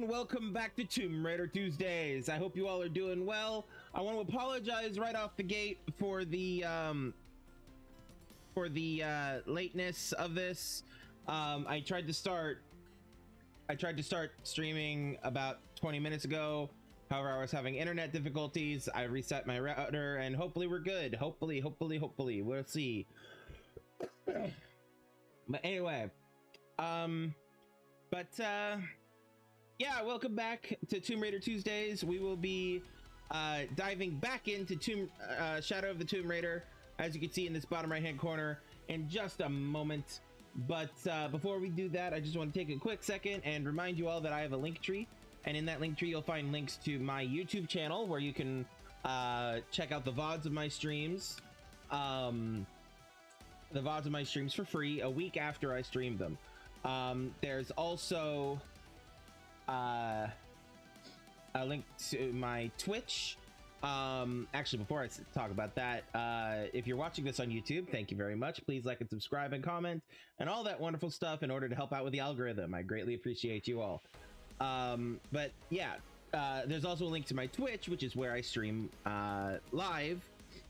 Welcome back to Tomb Raider Tuesdays. I hope you all are doing well. I want to apologize right off the gate for the lateness of this. I tried to start streaming about 20 minutes ago. However, I was having internet difficulties. I reset my router and hopefully we're good. Hopefully we'll see. But anyway, yeah, welcome back to Tomb Raider Tuesdays. We will be diving back into Shadow of the Tomb Raider, as you can see in this bottom right-hand corner, in just a moment. But before we do that, I just want to take a quick second and remind you all that I have a link tree, and in that link tree, you'll find links to my YouTube channel where you can check out the VODs of my streams, for free a week after I stream them. There's also a link to my Twitch. Actually, before I talk about that, if you're watching this on YouTube, thank you very much. Please like and subscribe and comment and all that wonderful stuff in order to help out with the algorithm. I greatly appreciate you all. But yeah, there's also a link to my Twitch, which is where I stream live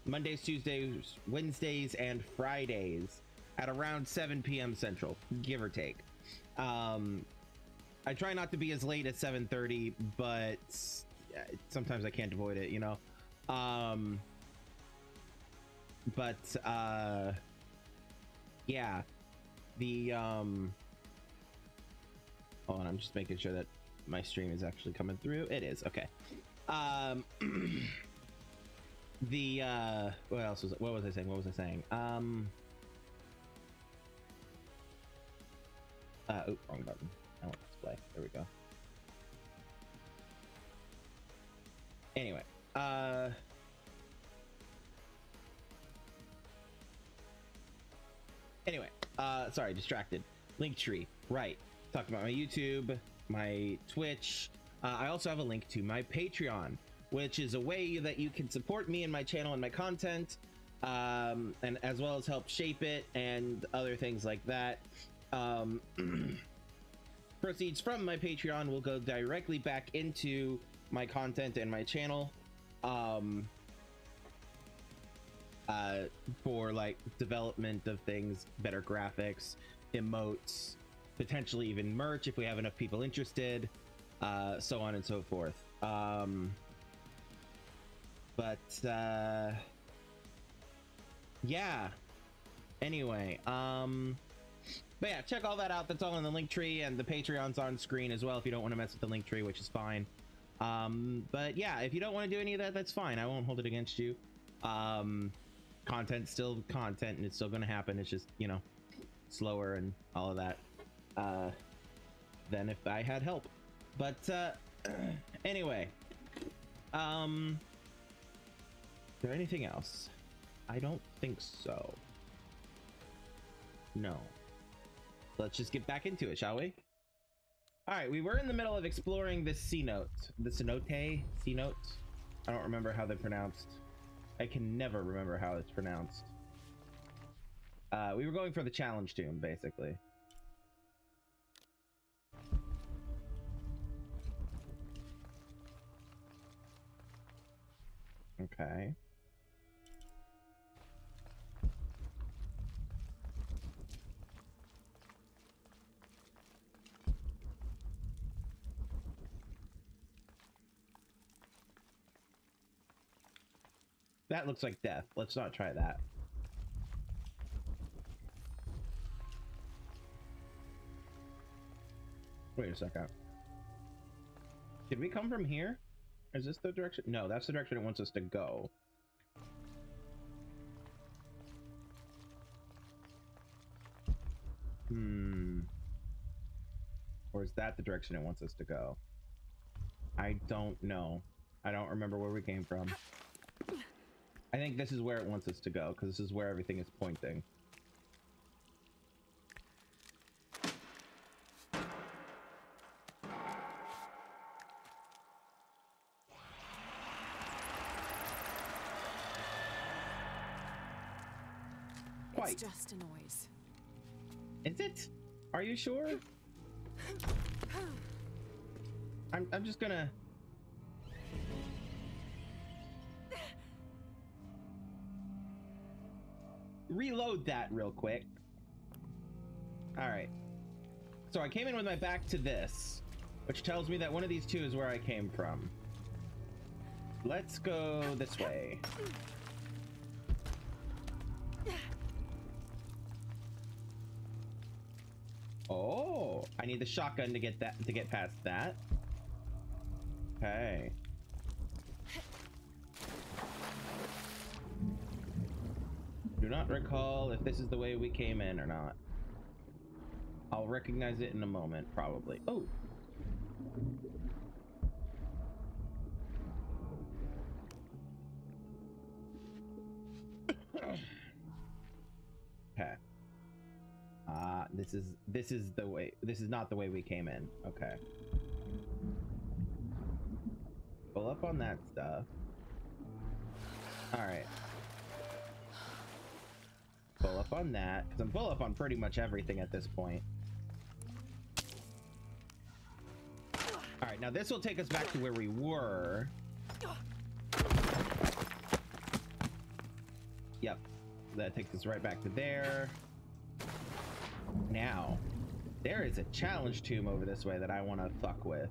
Mondays, Tuesdays, Wednesdays, and Fridays at around 7 p.m. Central, give or take. I try not to be as late as 7:30, but sometimes I can't avoid it, you know. Yeah, the hold on, I'm just making sure that my stream is actually coming through. It is, okay. Oh, wrong button. I want display. There we go. Anyway, sorry, distracted. Linktree, right? Talked about my YouTube, my Twitch. I also have a link to my Patreon, which is a way that you can support me and my channel and my content, and as well as help shape it and other things like that. Proceeds from my Patreon will go directly back into my content and my channel, for like development of things, better graphics, emotes, potentially even merch if we have enough people interested, so on and so forth. Yeah. Anyway, but yeah, check all that out. That's all in the link tree, and the Patreon's on screen as well if you don't want to mess with the link tree, which is fine. But yeah, if you don't want to do any of that, that's fine. I won't hold it against you. Content's still content, and it's still going to happen. It's just, you know, slower and all of that than if I had help. But anyway, is there anything else? I don't think so. No. Let's just get back into it, shall we? All right, we were in the middle of exploring this Cenote. The Cenote? Cenote? I don't remember how they're pronounced. I can never remember how it's pronounced. We were going for the challenge tomb, basically. Okay. That looks like death. Let's not try that. Wait a second. Did we come from here? Is this the direction? No, that's the direction it wants us to go. Hmm. Or is that the direction it wants us to go? I don't know. I don't remember where we came from. I think this is where it wants us to go, because this is where everything is pointing. It's just a noise. Is it? Are you sure? I'm just gonna... reload that real quick. Alright. So I came in with my back to this, which tells me that one of these two is where I came from. Let's go this way. Oh, I need the shotgun to get that, to get past that. Okay. Do not recall if this is the way we came in or not. I'll recognize it in a moment, probably. Oh. Okay. This is the way, this is not the way we came in. Okay. Pull up on that stuff. All right. Pull up on that, because I'm full up on pretty much everything at this point. All right, now this will take us back to where we were. Yep, that takes us right back to there. Now, there is a challenge tomb over this way that I want to fuck with.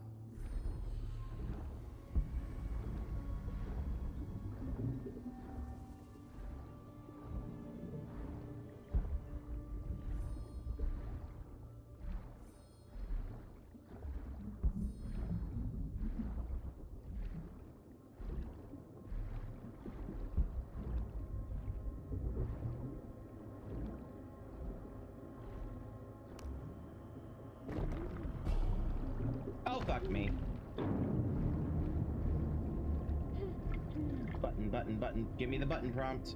Button. Give me the button prompt.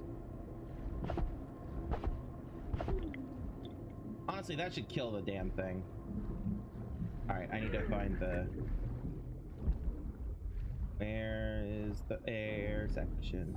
Honestly, that should kill the damn thing. All right, I need to find the... where is the air section?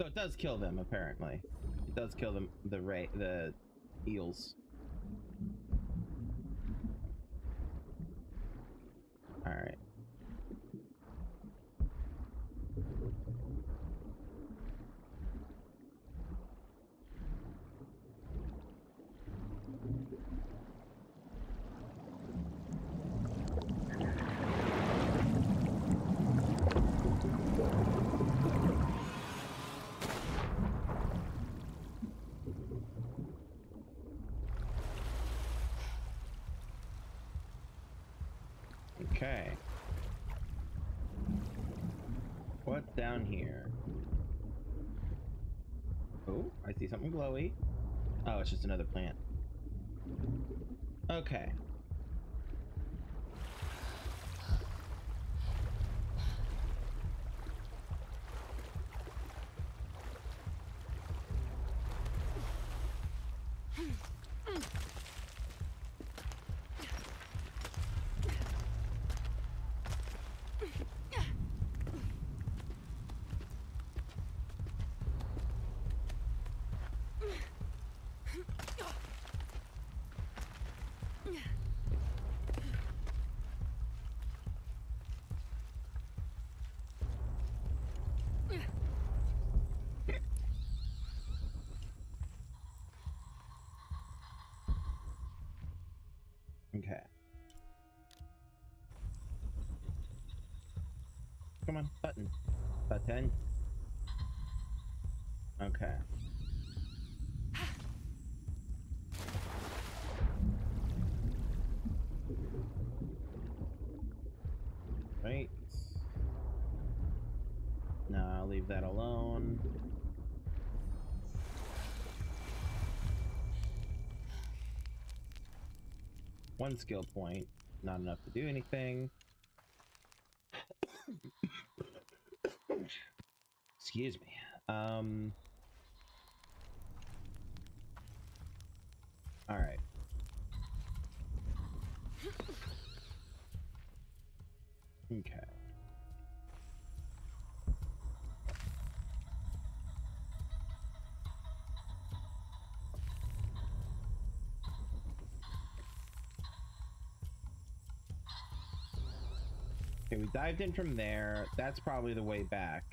It does kill them, apparently. It does kill them, the eels. All right. Okay. What's down here? Oh, I see something glowy. Oh, it's just another plant. Okay. Come on, button. Button. Okay. Right. No, I'll leave that alone. One skill point, not enough to do anything. Excuse me. All right. Okay. Okay, we dived in from there. That's probably the way back.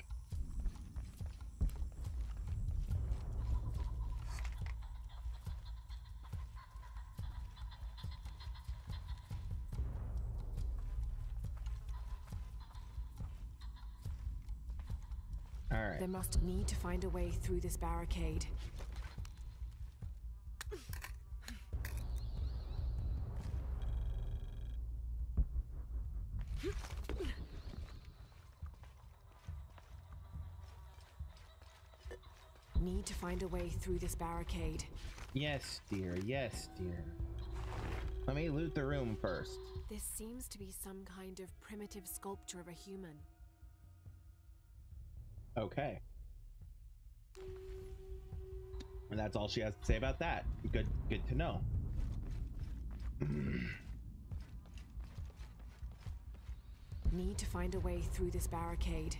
All right. There must need to find a way through this barricade. Need to find a way through this barricade. Yes, dear. Yes, dear. Let me loot the room first. This seems to be some kind of primitive sculpture of a human. Okay. And that's all she has to say about that. Good, good to know. Need to find a way through this barricade.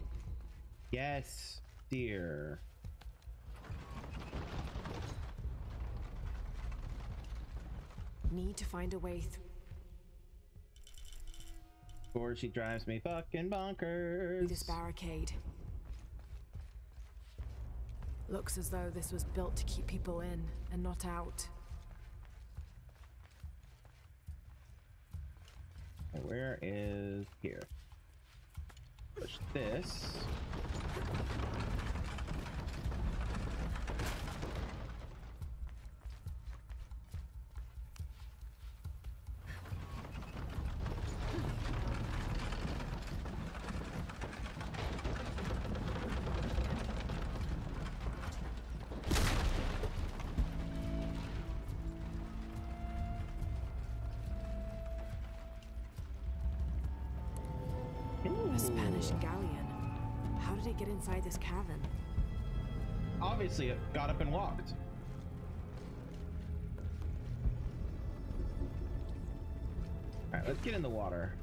Yes, dear. Need to find a way through. Or she drives me fucking bonkers. Through this barricade. Looks as though this was built to keep people in and not out. Where is here? Push this. Inside this cavern. Obviously it got up and walked. Alright, let's get in the water.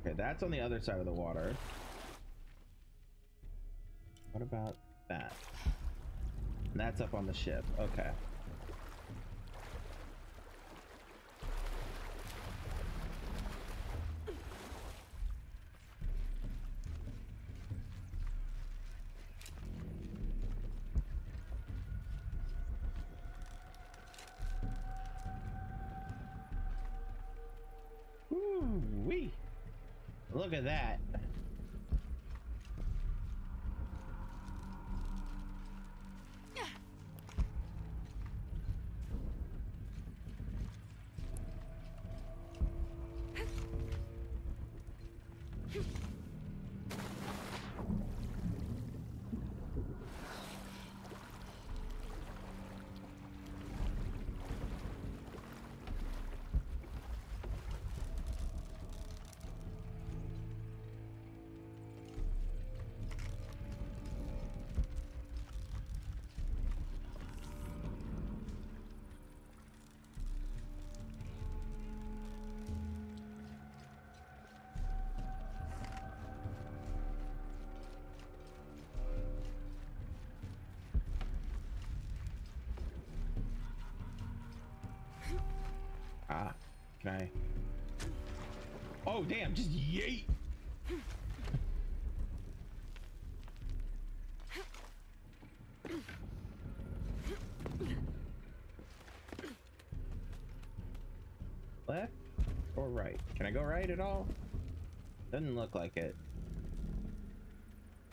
Okay, that's on the other side of the water. What about that? And that's up on the ship. Okay. Ooh-wee. Look at that. Oh damn, just yeet. go right at all? Doesn't look like it.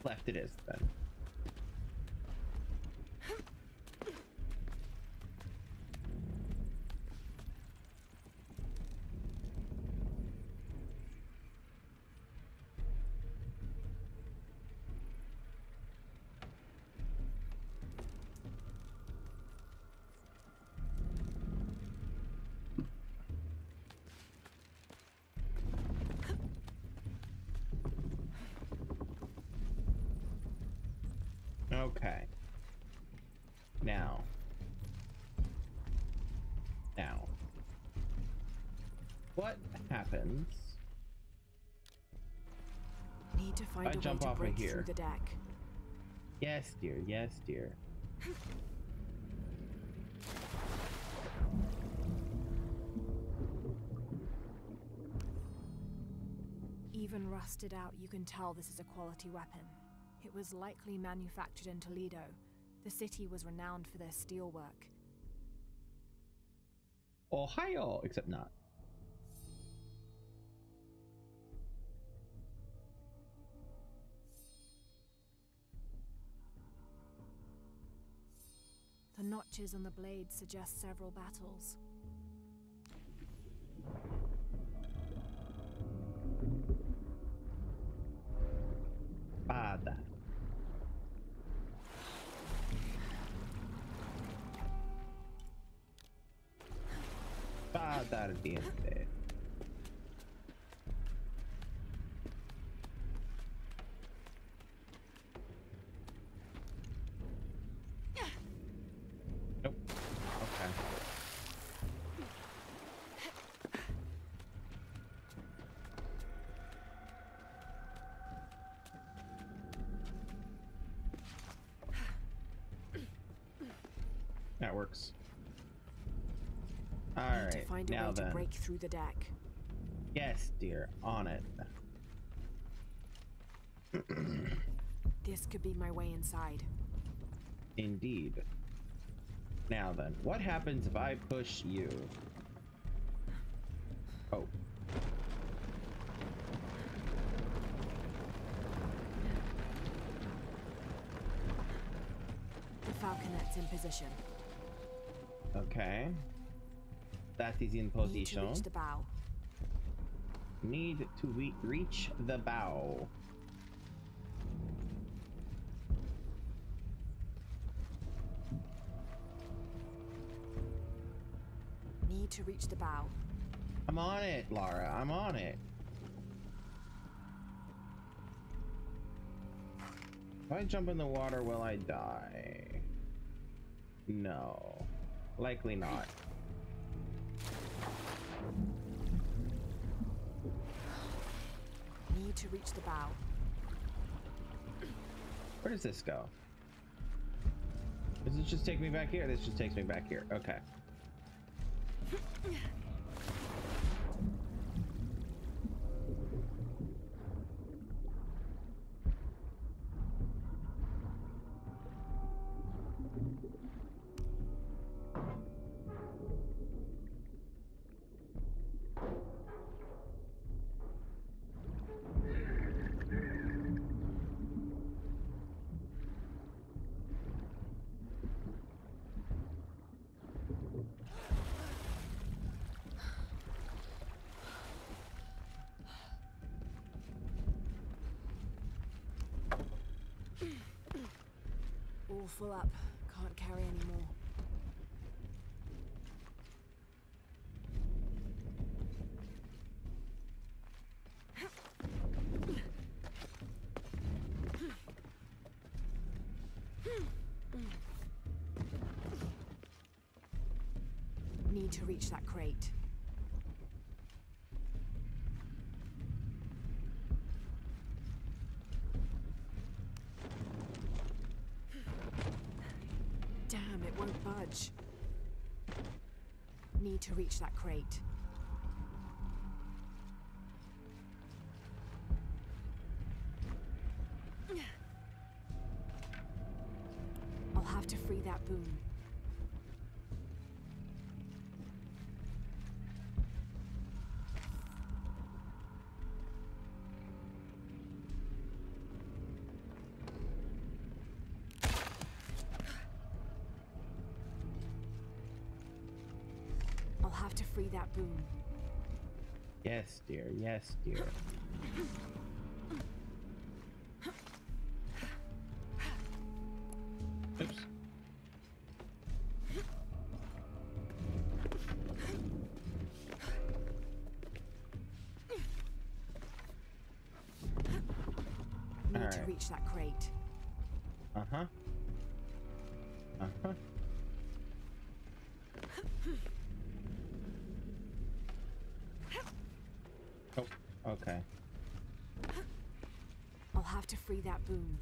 Left it is then. Okay. Now. What happens? Need to find a way to break through the deck. Yes, dear. Yes, dear. Even rusted out, you can tell this is a quality weapon. It was likely manufactured in Toledo. The city was renowned for their steelwork. Ohio, except not. The notches on the blade suggest several battles. Bada. Bada ardiente. Nope. Okay. That works. All right. To find a way to break through the deck. Yes, dear. On it. This could be my way inside. Indeed. Now then, what happens if I push you? Oh. The falconet's in position. Okay. That is in position. Need to reach the bow. Need to reach the bow. Need to reach the bow. I'm on it, Lara. I'm on it. If I jump in the water, will I die? No. Likely not. Need to reach the bow. Where does this go? Does this just take me back here? This just takes me back here. Okay. Full up. Can't carry any more. Need to reach that crate. Need to reach that crate. I'll have to free that boom. free that boom. Yes, dear. Yes, dear. Oops. Need to reach that crate. Uh-huh. Uh-huh. Oh, okay. I'll have to free that boom.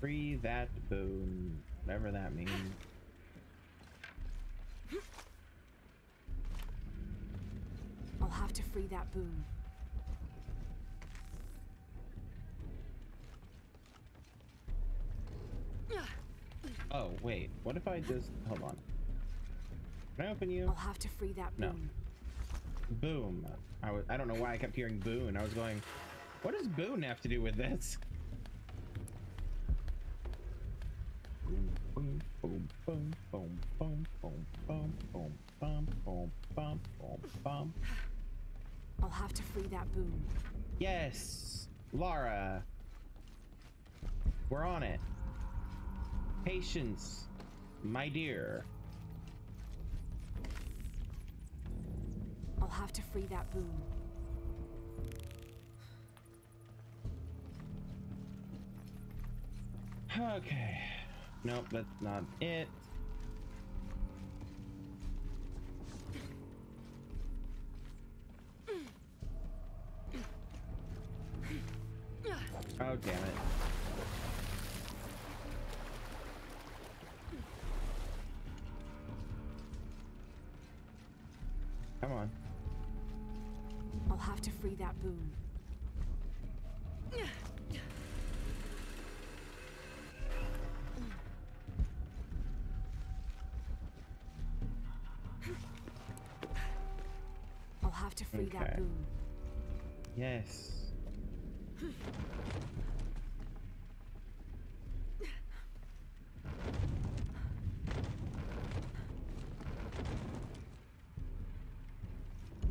Free that boom, whatever that means. I'll have to free that boom. Oh, wait, what if I just, hold on. Can I open you? I'll have to free that boom. No. Boom. I don't know why I kept hearing boon. I was going, what does boon have to do with this? Boom, boom, boom, boom, boom, boom, boom, boom, boom, boom, boom, boom, boom. I'll have to free that boom. Yes, Lara. We're on it. Patience, my dear. I'll have to free that boom. Okay. Nope, that's not it. Oh, damn it. Come on. I'll have to free that boom. To free that boom. Yes.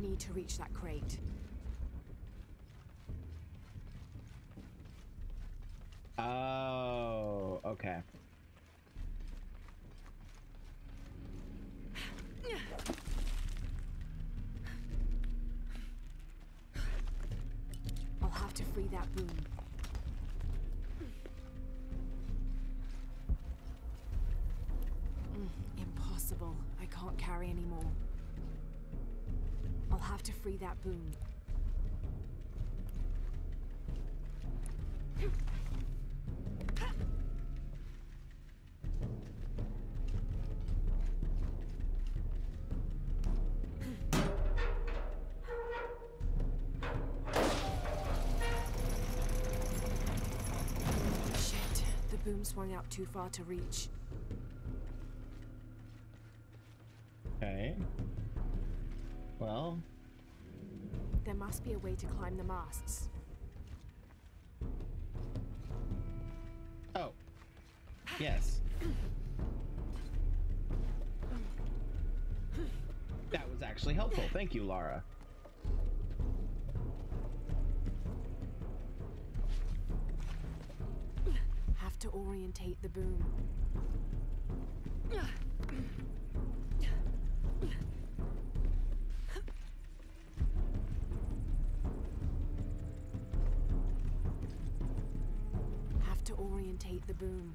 Need to reach that crate. Oh, okay. Impossible. I can't carry anymore. I'll have to free that boom. Swung out too far to reach. Okay. Well. There must be a way to climb the masts. Oh. Yes. That was actually helpful. Thank you, Lara. To orientate the boom. Have to orientate the boom.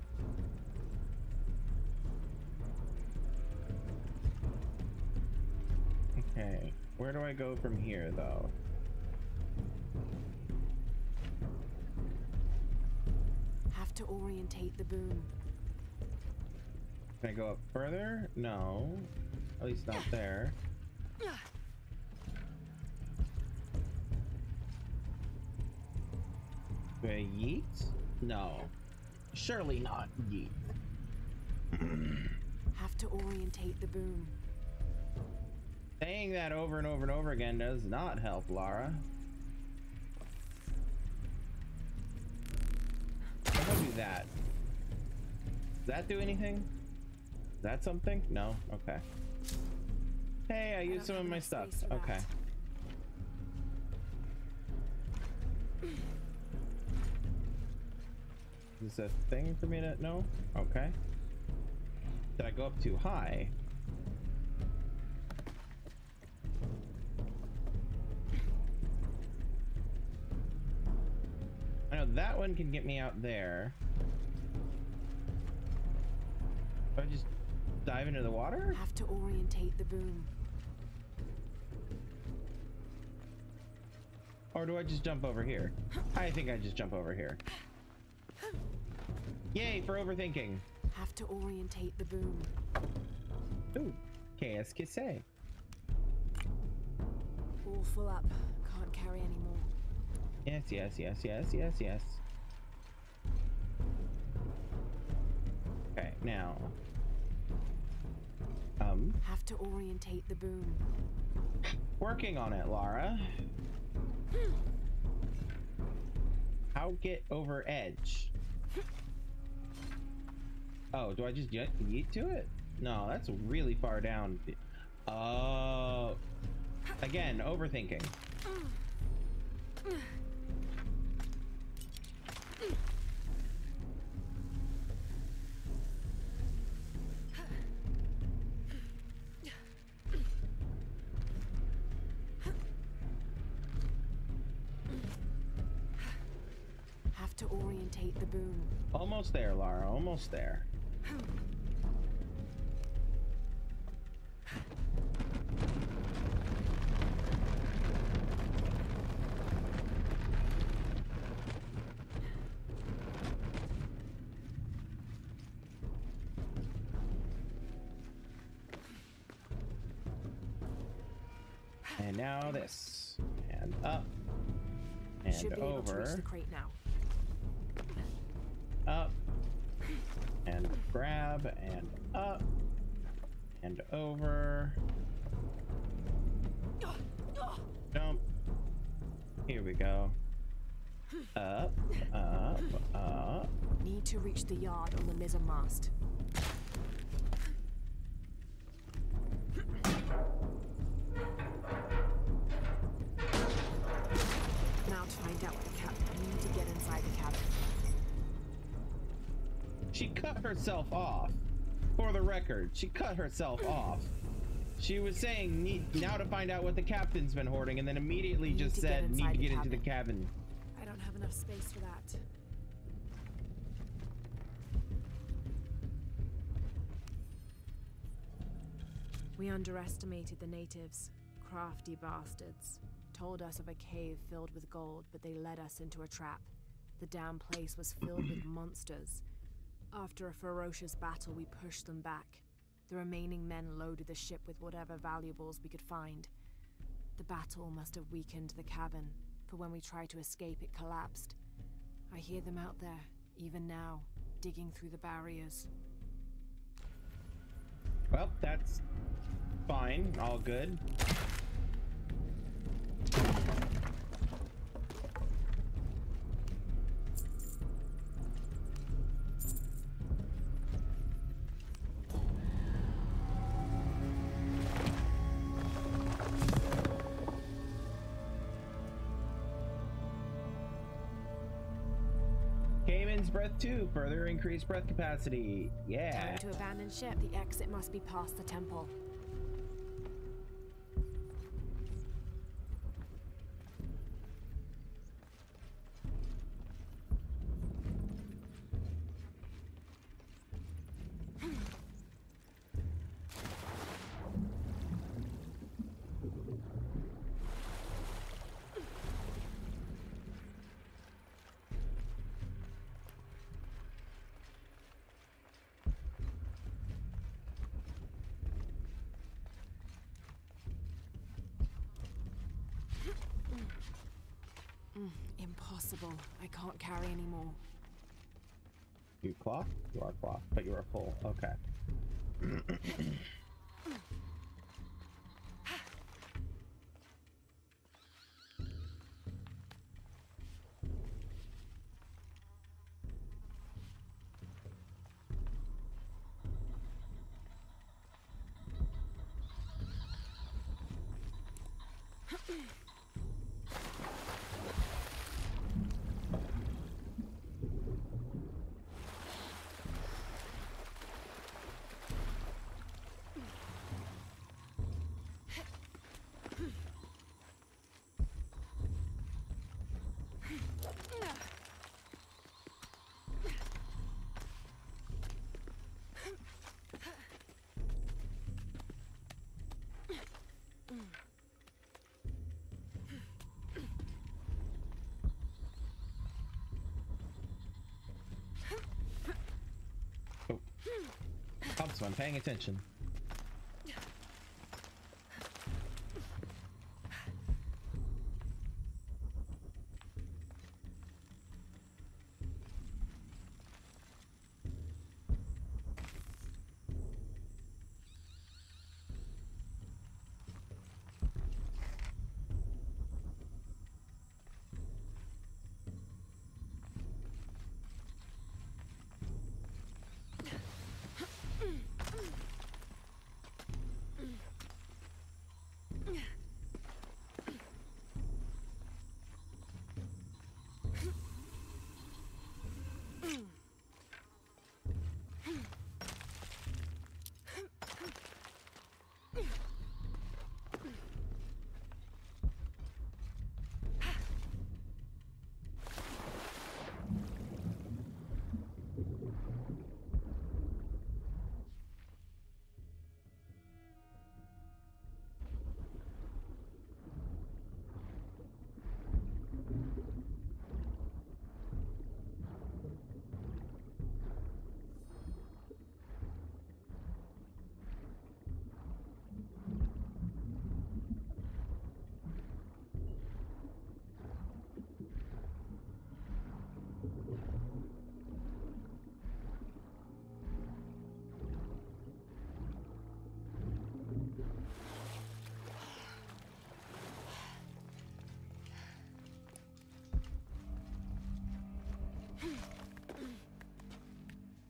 Okay, where do I go from here though? To orientate the boom. Can I go up further? No. At least not there. Do I yeet? No. Surely not yeet. Have to orientate the boom. Saying that over and over and over again does not help, Lara. That that do anything? Is that something? No? Okay. Hey, I used some of my stuff. Okay. Is this a thing for me to know? Okay. Did I go up too high? I know that one can get me out there. Do I just dive into the water? Have to orientate the boom. Or do I just jump over here? I think I just jump over here. Yay for overthinking. Have to orientate the boom. Ooh, qu'est-ce que c'est? All full up. Can't carry anymore. Yes. Okay, now. Have to orientate the boom. Working on it, Lara. How get over edge? Oh, do I just yeet to it? No, that's really far down. Oh. Again, overthinking. Have to orientate the boom. Almost there, Lara, almost there. Now this and up and should be over. Able to reach the crate now. Up and grab and up and over. Jump. Here we go. Up, up, up. Need to reach the yard on the mizzen mast. She cut herself off. For the record, she cut herself off. She was saying, need now to find out what the captain's been hoarding, and then immediately just said, need to get into the cabin. I don't have enough space for that. We underestimated the natives. Crafty bastards. Told us of a cave filled with gold, but they led us into a trap. The damn place was filled with monsters. After a ferocious battle, we pushed them back. The remaining men loaded the ship with whatever valuables we could find. The battle must have weakened the cabin, for when we tried to escape, it collapsed. I hear them out there, even now, digging through the barriers. Well, that's fine. All good. Breath 2, further increased breath capacity. Yeah. Time to abandon ship. The exit must be past the temple. Impossible. I can't carry anymore. You cloth? You are cloth, but you are full. Okay. Oh. Thompson, I'm paying attention.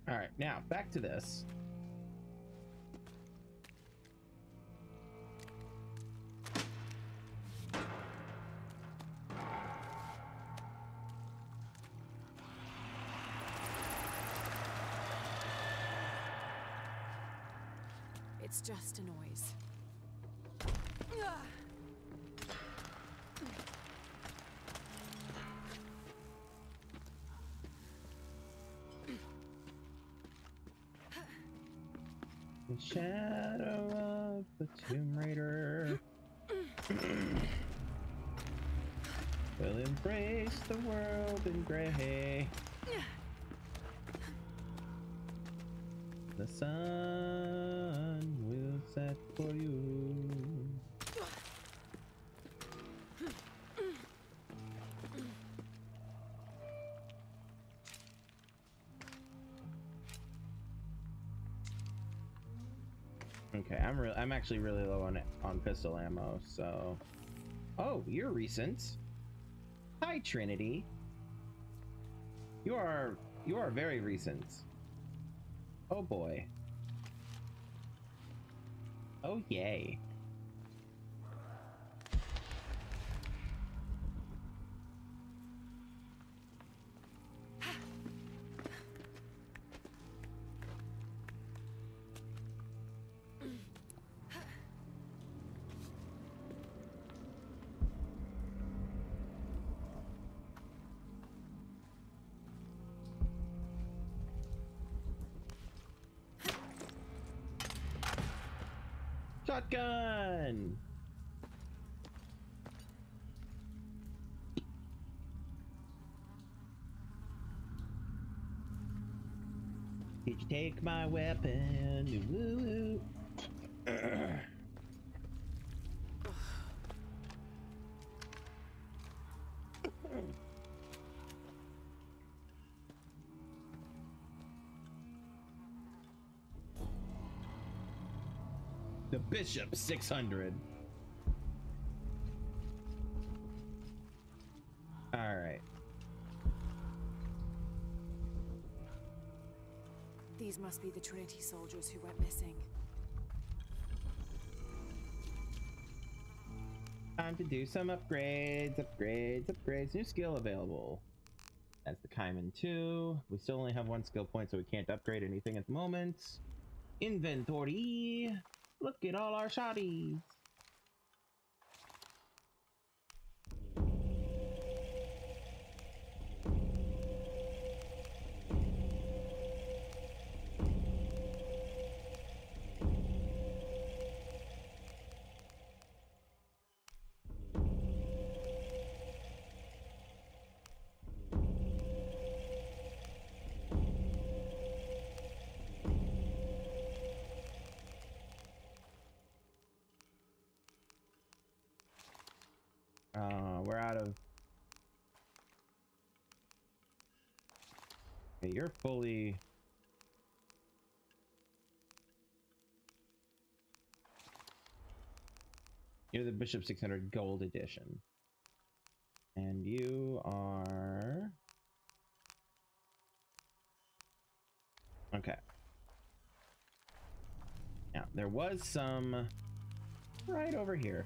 Alright, now back to this. It's just a noise. Shadow of the Tomb Raider will embrace the world in gray. The sun will set for you. Okay, I'm actually really low on pistol ammo, so. Oh, you're recent. Hi, Trinity. You are very recent. Oh boy. Oh yay. Shotgun! Did you take my weapon? Ooh, ooh, ooh. Bishop 600. All right. These must be the Trinity soldiers who went missing. Time to do some upgrades. New skill available. That's the Kaiman 2. We still only have one skill point, so we can't upgrade anything at the moment. Inventory. Look at all our shotties. We're out of... Okay, you're fully... You're the Bishop 600 Gold Edition. And you are... Okay. Now, there was some... right over here.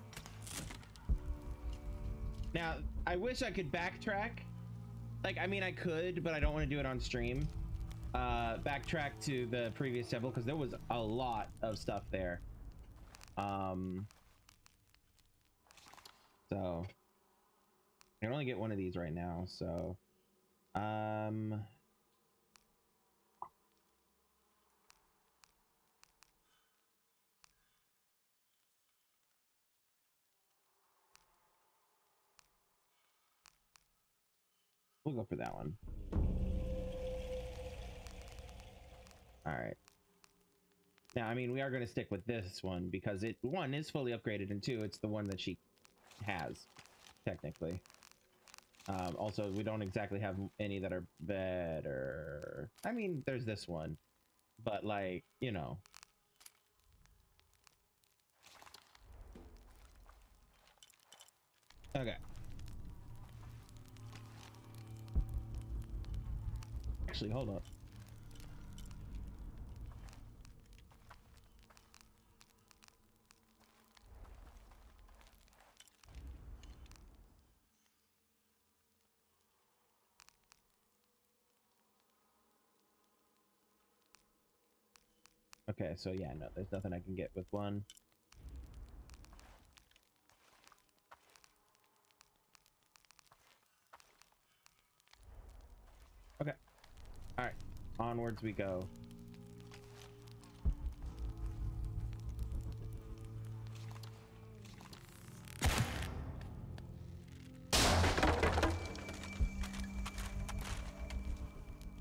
Now, I wish I could backtrack. Like, I mean, I could, but I don't want to do it on stream. Backtrack to the previous temple, because there was a lot of stuff there. So... I can only get one of these right now, so... We'll go for that one. Alright. Now, I mean, we are going to stick with this one, because it, one, is fully upgraded, and two, it's the one that she has, technically. Also, we don't exactly have any that are better. I mean, there's this one, but like, you know. Okay. Actually, hold up. Okay, so yeah, no, there's nothing I can get with one. Okay. Alright. Onwards we go.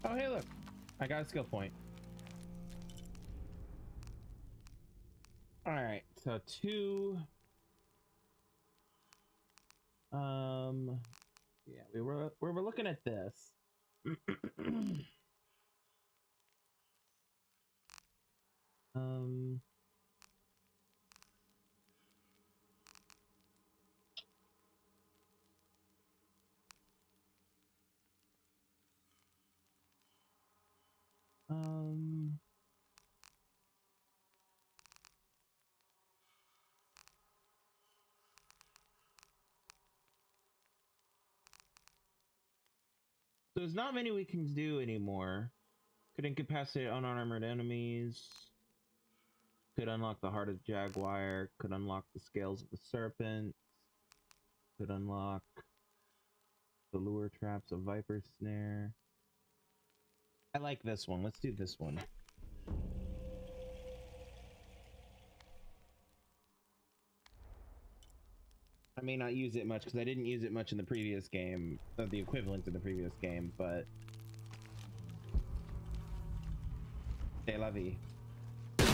Oh, hey, look. I got a skill point. Alright, so two. Yeah, we were looking at this. There's not many we can do anymore. Could incapacitate unarmored enemies. Could unlock the heart of the jaguar. Could unlock the scales of the serpent. Could unlock the lure traps of viper snare. I like this one. Let's do this one. I may not use it much because I didn't use it much in the previous game, or the equivalent of the previous game, but... C'est la vie. I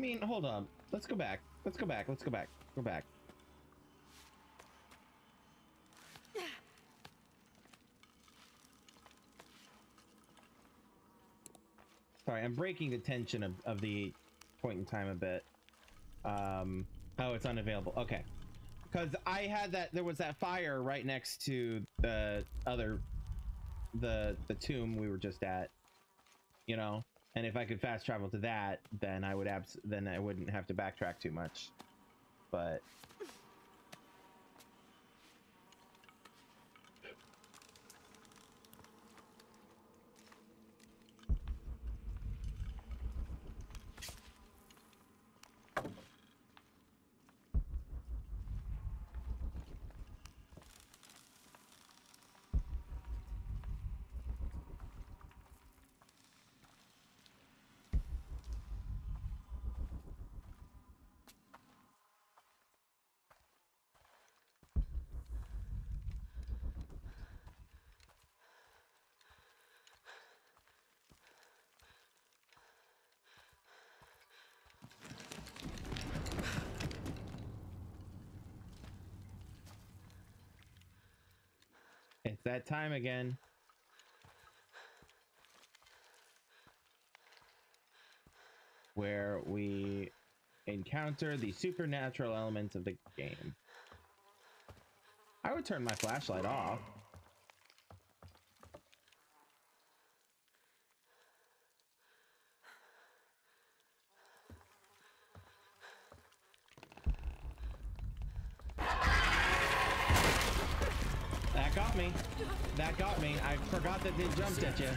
mean, hold on. Let's go back. Let's go back. Let's go back. Go back. Sorry, I'm breaking the tension of the point in time a bit. Oh, it's unavailable. Okay. Because I had that, there was that fire right next to the other, the tomb we were just at, you know? And if I could fast travel to that, then I would then I wouldn't have to backtrack too much. But... It's that time again. Where we encounter the supernatural elements of the game. I would turn my flashlight off. That got me. That got me. I forgot that they jumped at you.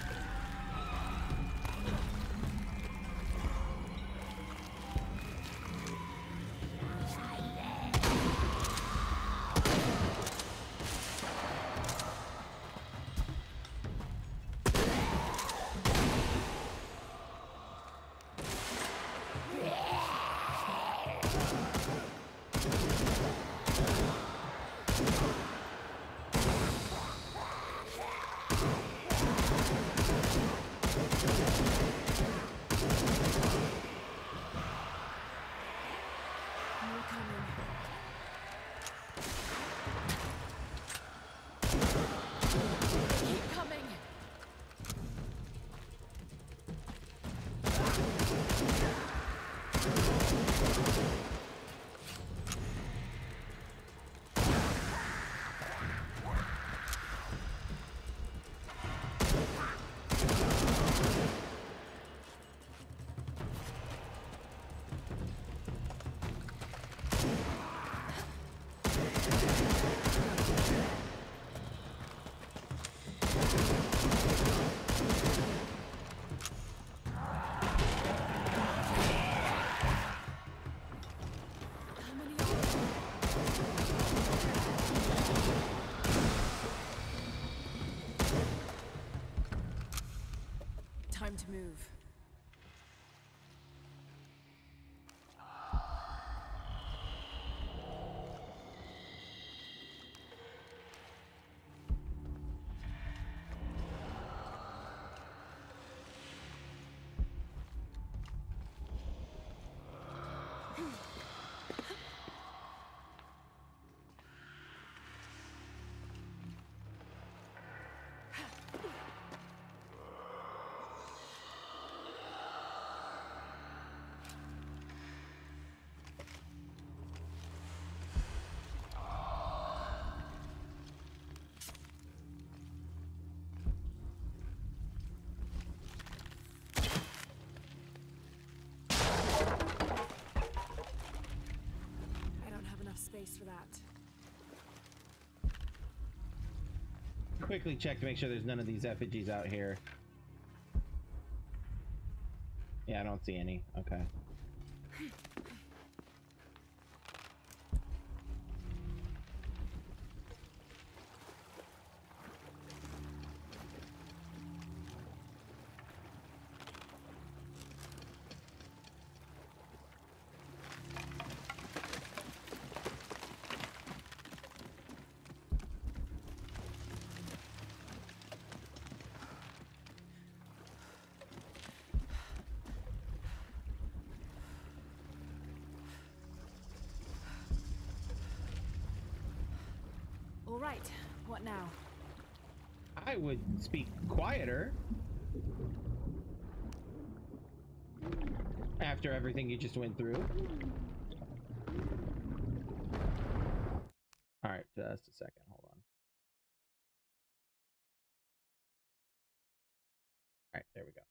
To move. For that. Quickly check to make sure there's none of these effigies out here. Yeah, I don't see any. Okay. Right, what now? I would speak quieter. After everything you just went through. All right, just a second, hold on. All right, there we go.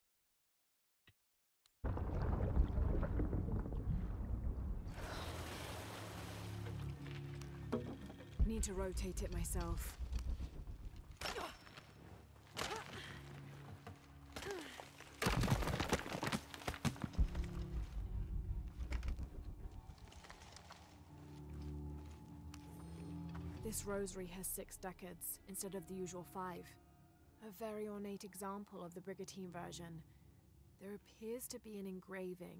Need to rotate it myself. This rosary has 6 decades instead of the usual 5. A very ornate example of the Brigittine version. There appears to be an engraving.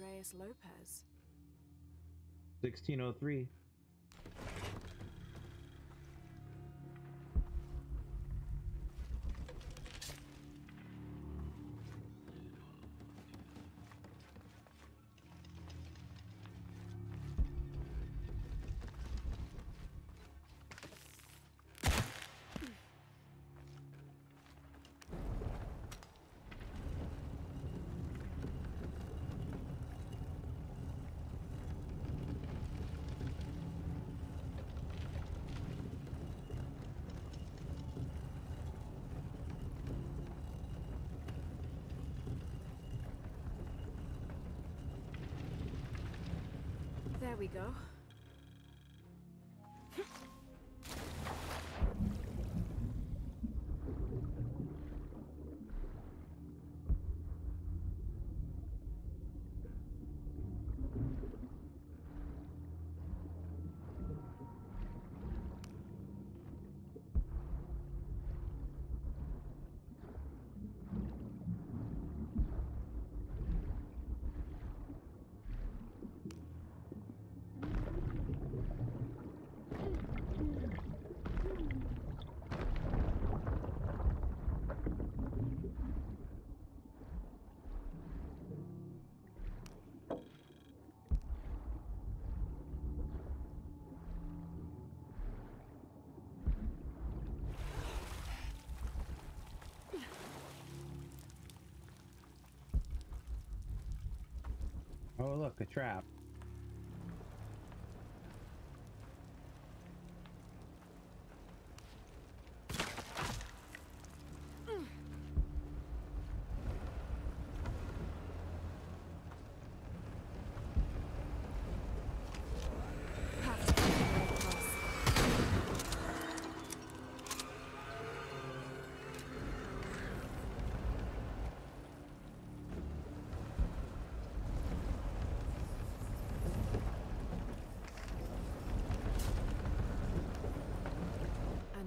Andreas Lopez. 1603. we go. Oh look, a trap.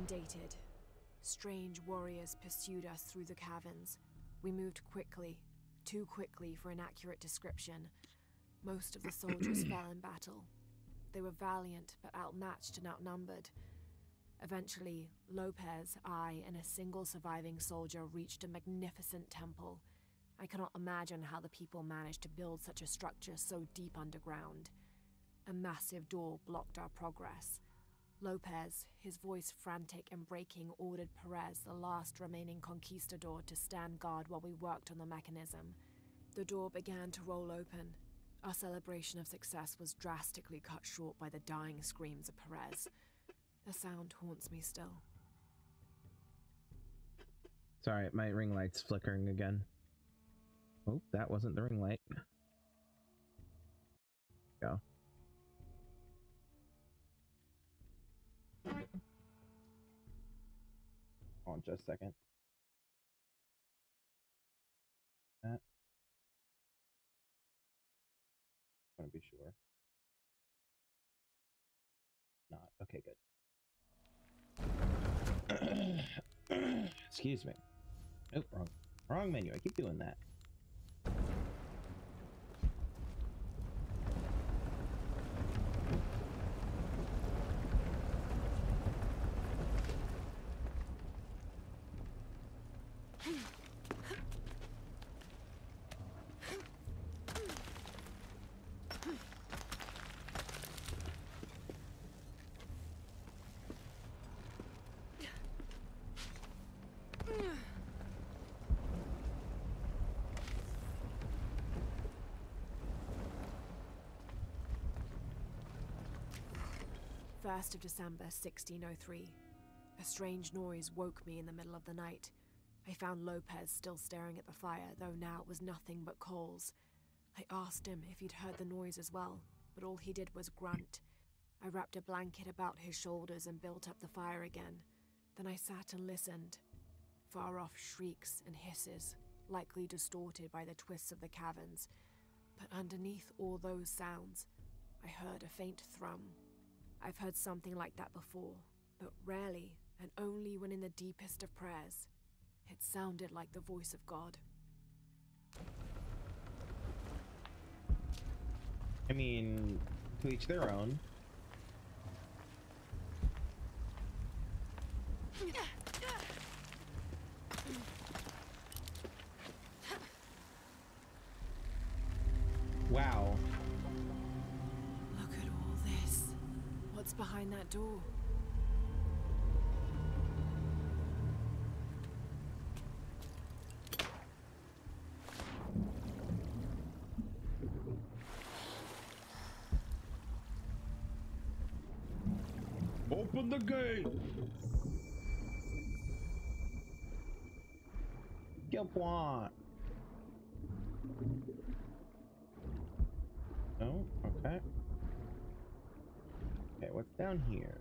Dated. Strange warriors pursued us through the caverns. We moved quickly, too quickly for an accurate description. Most of the soldiers fell in battle. They were valiant but outmatched and outnumbered. Eventually, Lopez, I, and a single surviving soldier reached a magnificent temple. I cannot imagine how the people managed to build such a structure so deep underground. A massive door blocked our progress. Lopez, his voice frantic and breaking, ordered Perez, the last remaining conquistador, to stand guard while we worked on the mechanism. The door began to roll open. Our celebration of success was drastically cut short by the dying screams of Perez. The sound haunts me still. Sorry, my ring light's flickering again. Oh, that wasn't the ring light. Go. Hold on just a second. That. I want to be sure. Not. Okay, good. Excuse me. Nope, wrong. Wrong menu. I keep doing that. December 1st, 1603. A strange noise woke me in the middle of the night. I found Lopez still staring at the fire, though now it was nothing but coals. I asked him if he'd heard the noise as well, but all he did was grunt. I wrapped a blanket about his shoulders and built up the fire again. Then I sat and listened. Far off shrieks and hisses, likely distorted by the twists of the caverns. But underneath all those sounds, I heard a faint thrum. I've heard something like that before, but rarely, and only when in the deepest of prayers. It sounded like the voice of God. I mean, to each their own. Wow. What's behind that door? Open the gate! Get one. Oh, okay. what's down here?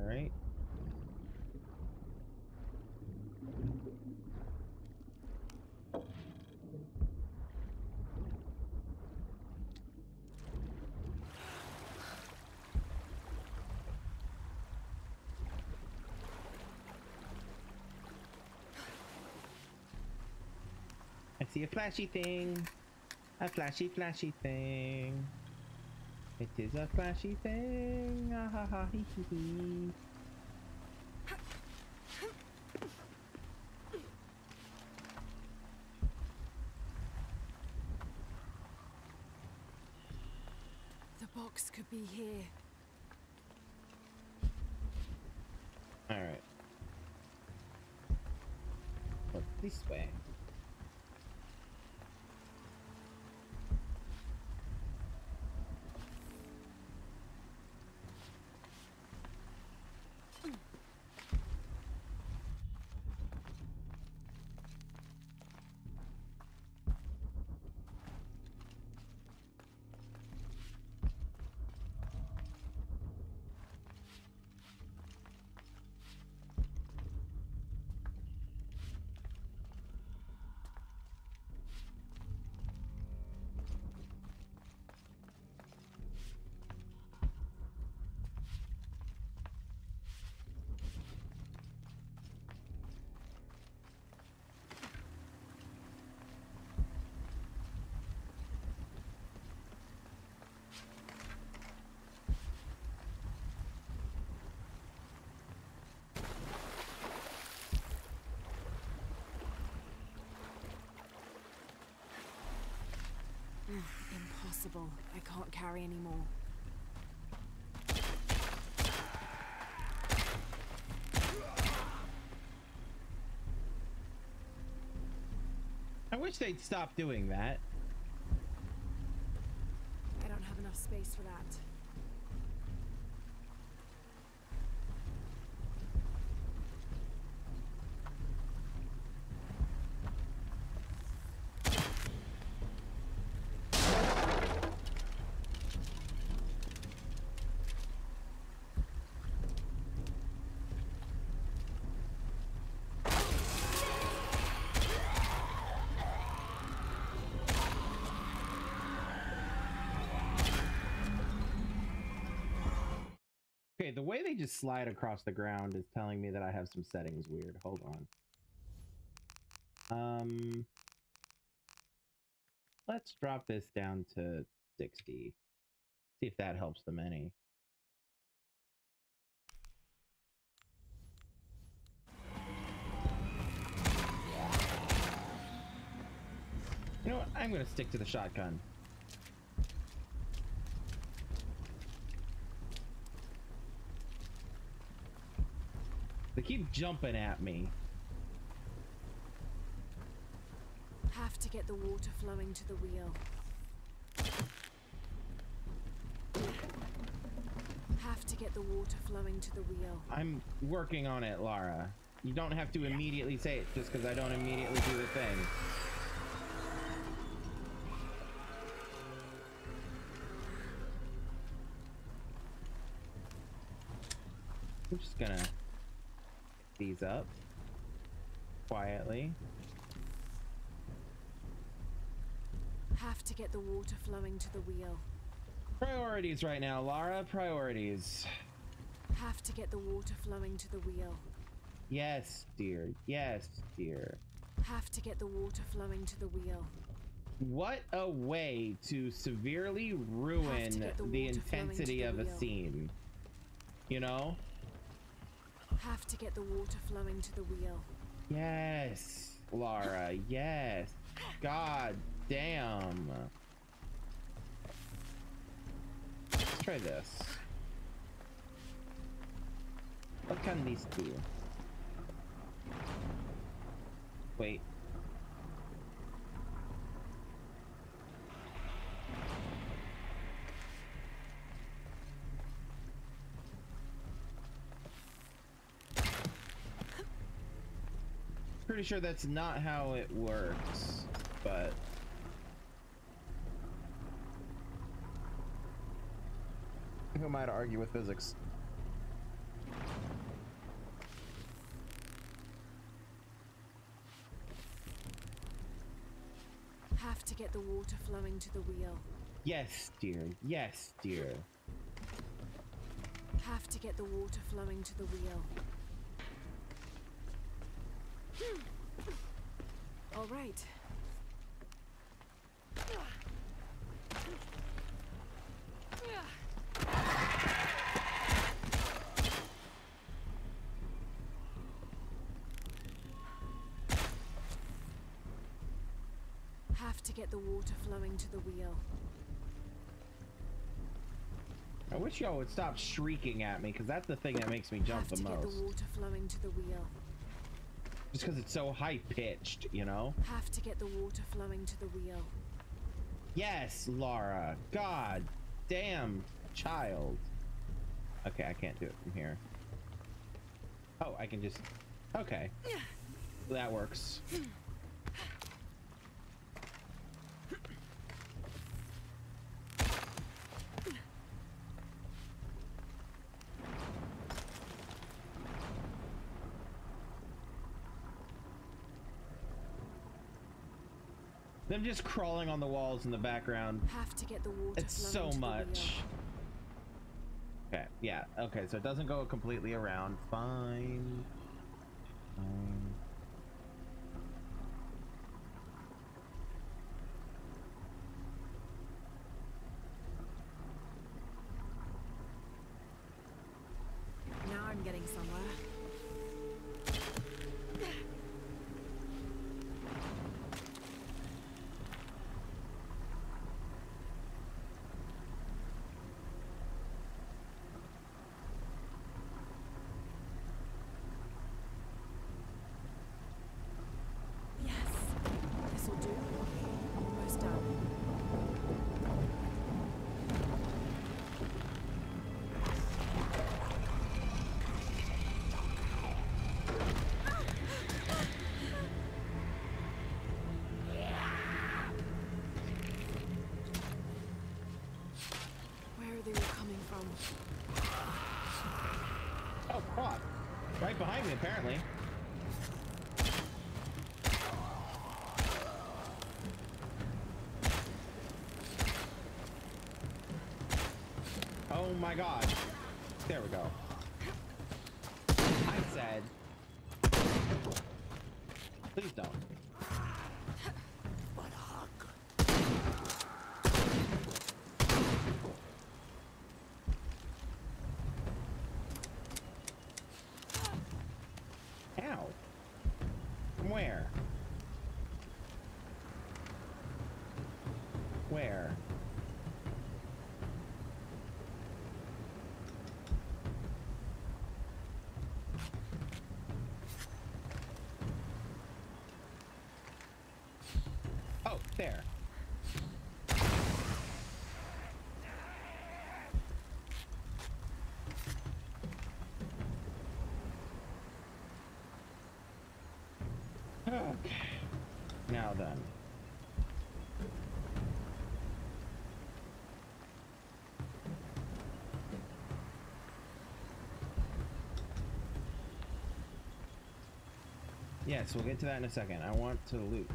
Alright. I see a flashy thing. A flashy, flashy thing. It is a flashy thing. Ah, ha, ha, hee, hee, hee. The box could be here. All right. Look this way. Impossible. I can't carry any more. I wish they'd stop doing that. I don't have enough space for that. The way they just slide across the ground is telling me that I have some settings weird. Hold on. Let's drop this down to 60. See if that helps them any. You know what? I'm going to stick to the shotgun. They keep jumping at me. Have to get the water flowing to the wheel. Have to get the water flowing to the wheel. I'm working on it, Lara. You don't have to immediately say it just because I don't immediately do the thing. I'm just gonna these up quietly. Have to get the water flowing to the wheel. Priorities right now, Lara. Priorities. Have to get the water flowing to the wheel. Yes, dear. Yes, dear. Have to get the water flowing to the wheel. What a way to severely ruin the intensity of a scene. You know? Have to get the water flowing to the wheel. Yes, Lara, yes. God damn. Let's try this. What can these do? Wait. pretty sure that's not how it works, but... Who am I to argue with physics? Have to get the water flowing to the wheel. Yes, dear. Yes, dear. Have to get the water flowing to the wheel. All right. Have to get the water flowing to the wheel. I wish y'all would stop shrieking at me, because that's the thing that makes me jump the most. Have to get the water flowing to the wheel. Just because it's so high-pitched, you know? Have to get the water flowing to the wheel. Yes, Lara. God damn child. Okay, I can't do it from here. Oh, I can just... Okay. That works. Them just crawling on the walls in the background. Have to get the water. It's so much. Okay, yeah. Okay, so it doesn't go completely around. Fine. Fine. Now I'm getting somewhere. Oh, fuck. Right behind me, apparently. Oh my god. There we go. I said... Please don't. There. Okay. Now then. Yes, we'll get to that in a second. I want to loot.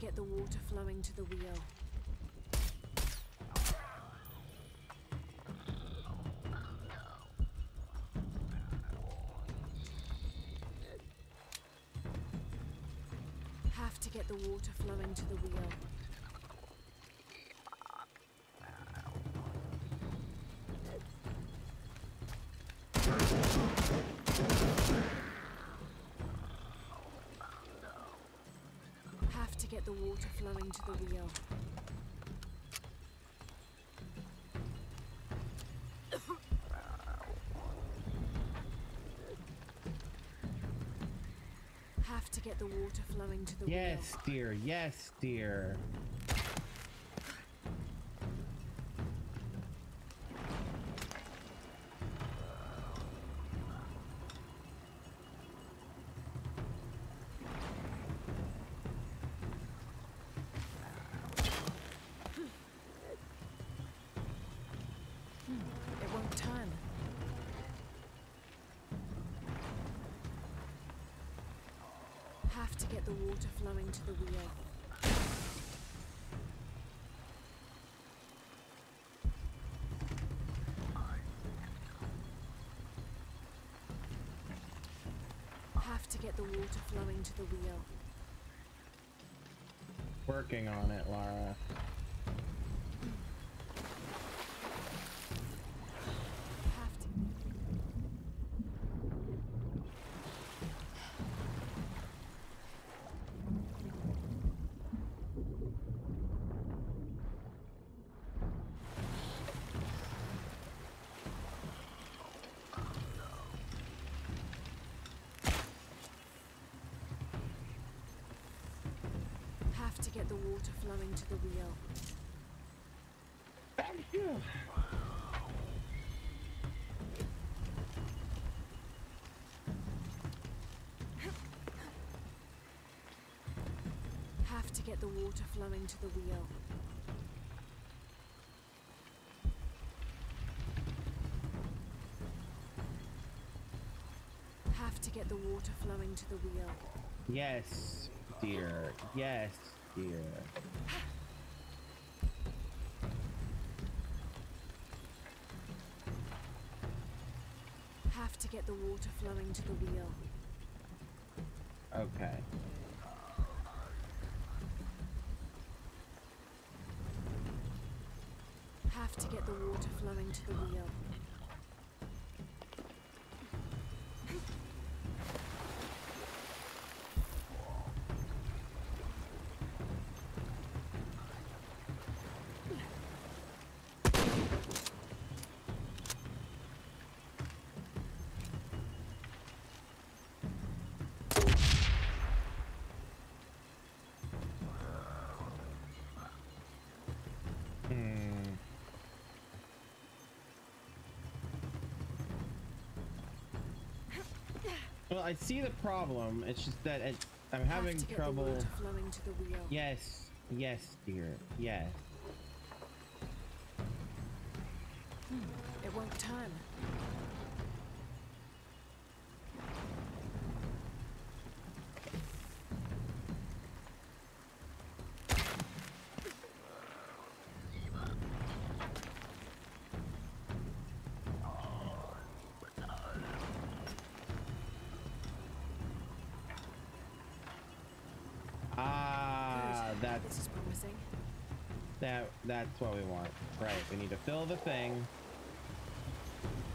get the water flowing to the wheel. Have to get the water flowing to the wheel. The water flowing to the wheel. Have to get the water flowing to the wheel. Yes, dear. Yes, dear. To the wheel. Have to get the water flowing to the wheel. Working on it, Lara. Get the water flowing to the wheel. Thank you. Have to get the water flowing to the wheel. Have to get the water flowing to the wheel. Yes, dear. Yes. Yeah. Have to get the water flowing to the wheel. Okay. Have to get the water flowing to the wheel. Well, I see the problem. It's just that I'm having trouble. The water flowing to the wheel. Yes, yes, dear, yes. It won't turn. That's what we want. Right, we need to fill the thing,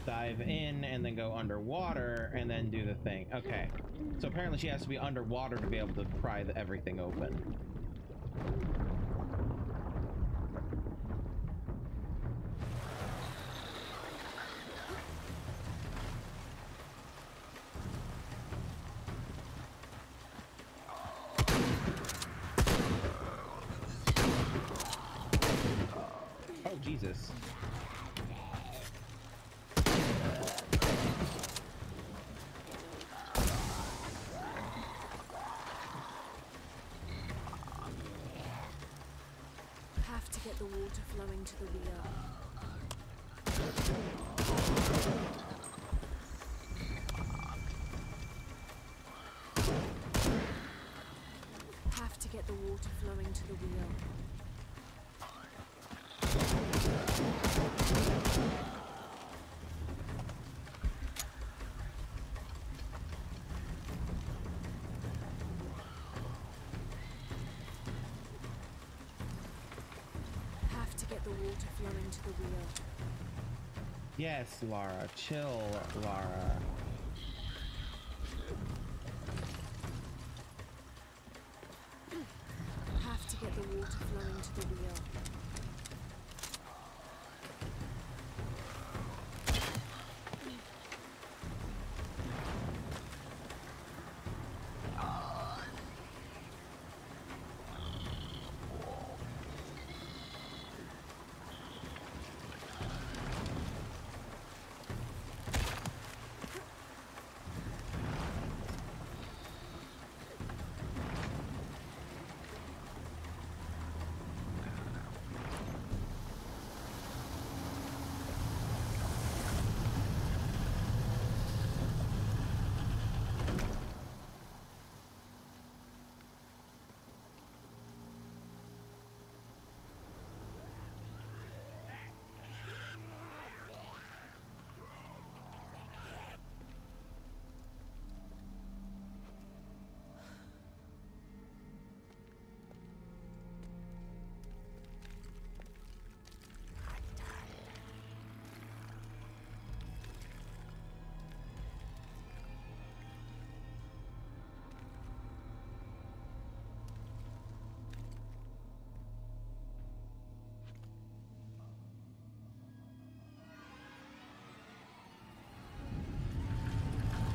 dive in, and then go underwater, and then do the thing. Okay, so apparently she has to be underwater to be able to pry everything open. have to get the water flowing to the wheel. Yes, Lara. Chill, Lara. Have to get the water flowing to the wheel.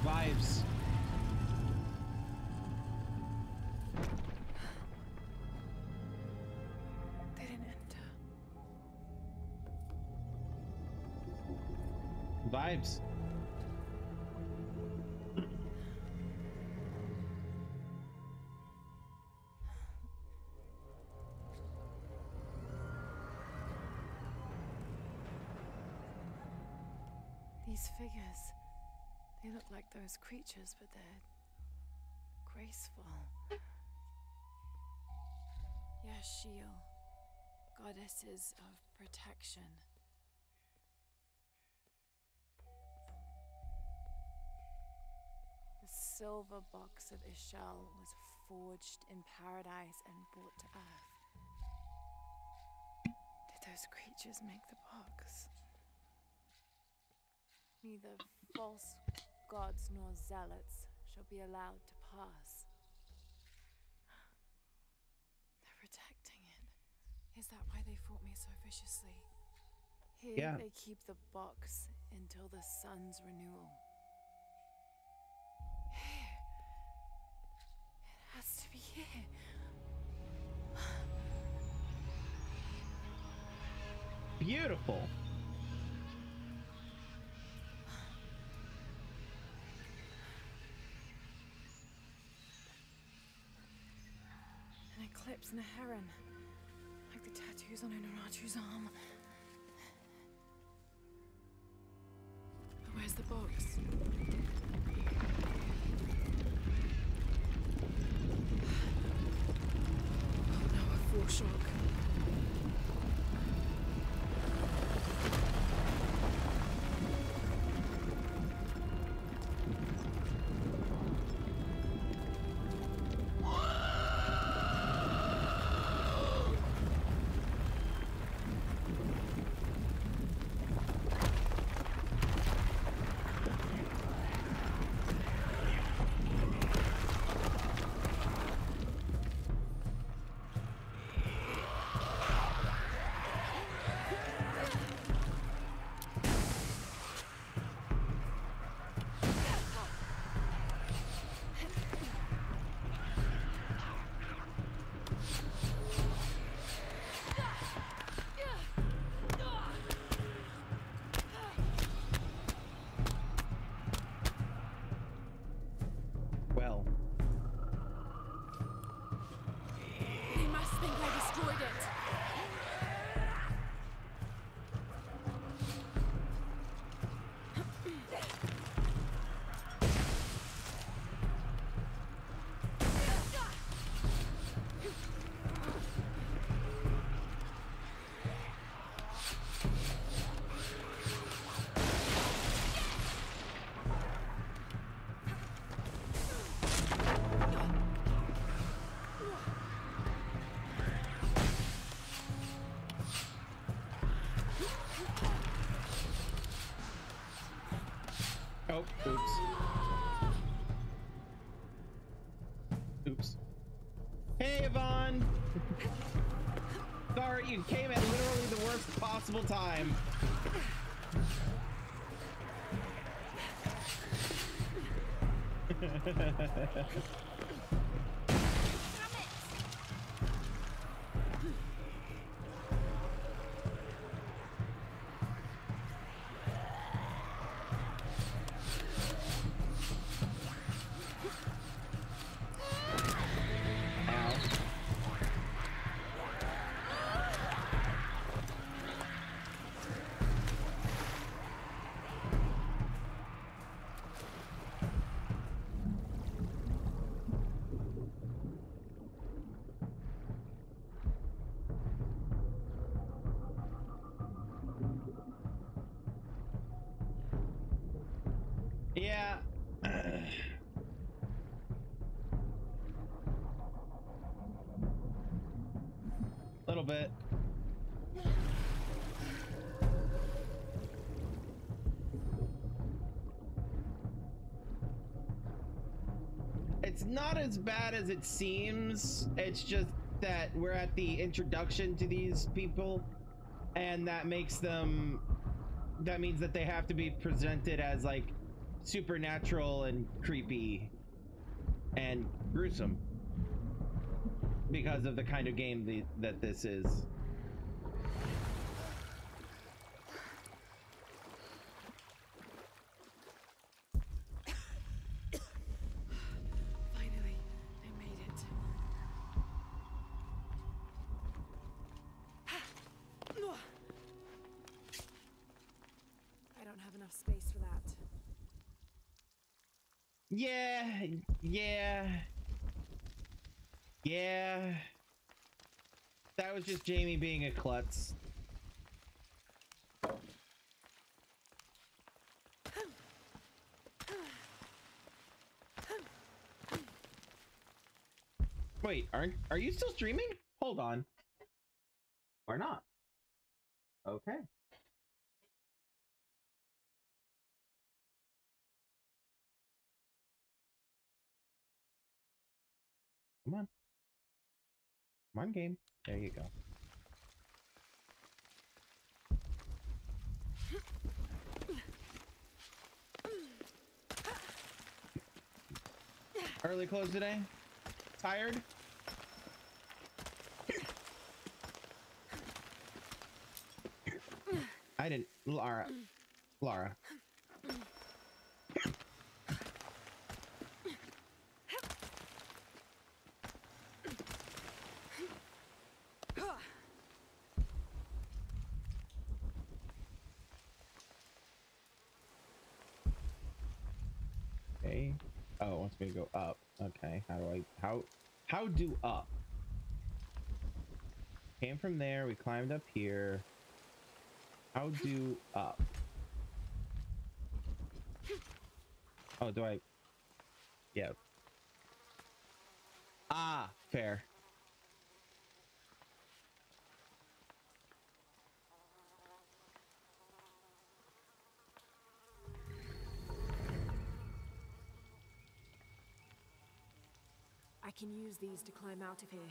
Vibes. They didn't enter. Vibes. These figures. They look like those creatures, but they're graceful. Yes, yeah, Sheol, goddesses of protection. The silver box of Ishel was forged in paradise and brought to earth. Did those creatures make the box? Neither false gods nor zealots shall be allowed to pass. They're protecting it. Is that why they fought me so viciously? Here they keep the box until the sun's renewal. Here. It has to be here. Beautiful. Eclipse and a heron, like the tattoos on Unuratu's arm. But where's the box? Oh no, a foreshock. Oh, oops. Hey, Yvonne! Sorry, you came at literally the worst possible time. Yeah. Little bit. It's not as bad as it seems. It's just that we're at the introduction to these people, and that makes them, that means that they have to be presented as like supernatural and creepy and gruesome because of the kind of game that this is. Finally, I made it. I don't have enough space for that. Yeah. That was just Jamie being a klutz. Wait, are you still streaming? Hold on. Or not. Okay. Come on. Come on, game. There you go. Early close today? Tired? I didn't. Lara. Oh, it wants me to go up. Okay, how do up? Came from there, we climbed up here. How do up? Oh, do I? Yeah. Ah, fair. I can use these to climb out of here.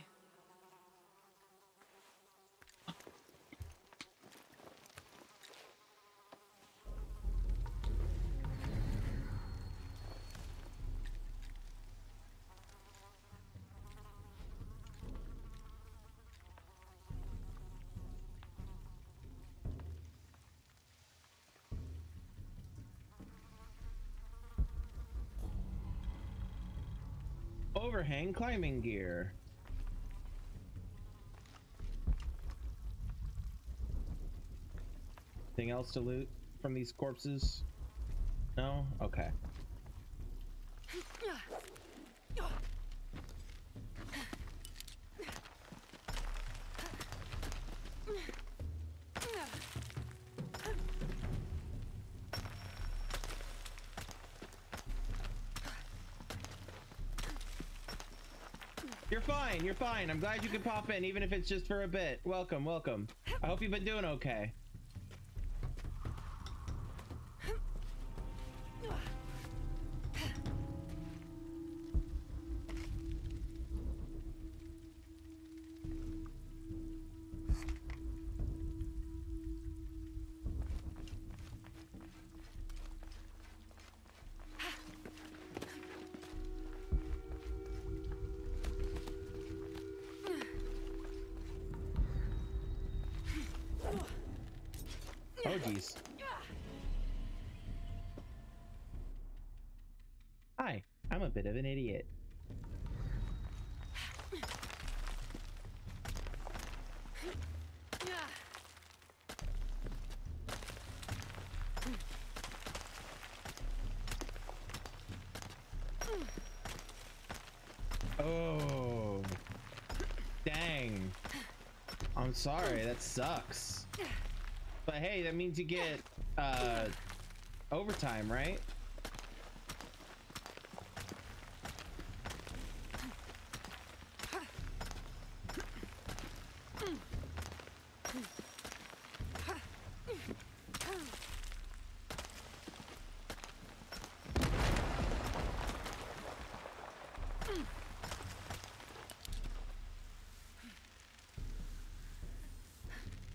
Overhang climbing gear. Anything else to loot from these corpses? No? Okay. You're fine. I'm glad you could pop in, even if it's just for a bit. Welcome, welcome. I hope you've been doing okay. Oh, geez. Hi, I'm a bit of an idiot. Oh, dang. I'm sorry, that sucks. But hey, that means you get overtime, right?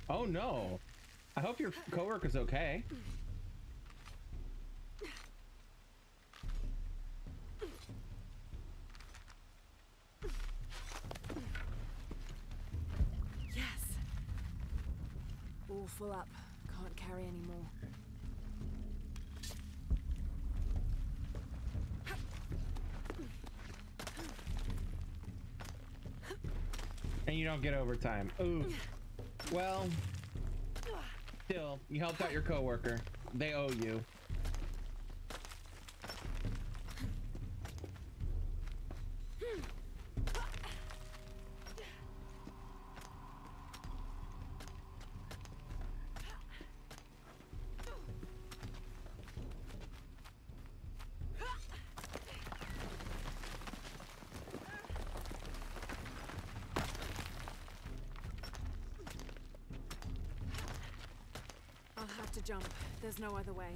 Oh no, I hope your coworker's okay. Yes. All full up, can't carry any more. And you don't get overtime. Ooh. Well, still, you helped out your coworker. They owe you. Jump. There's no other way.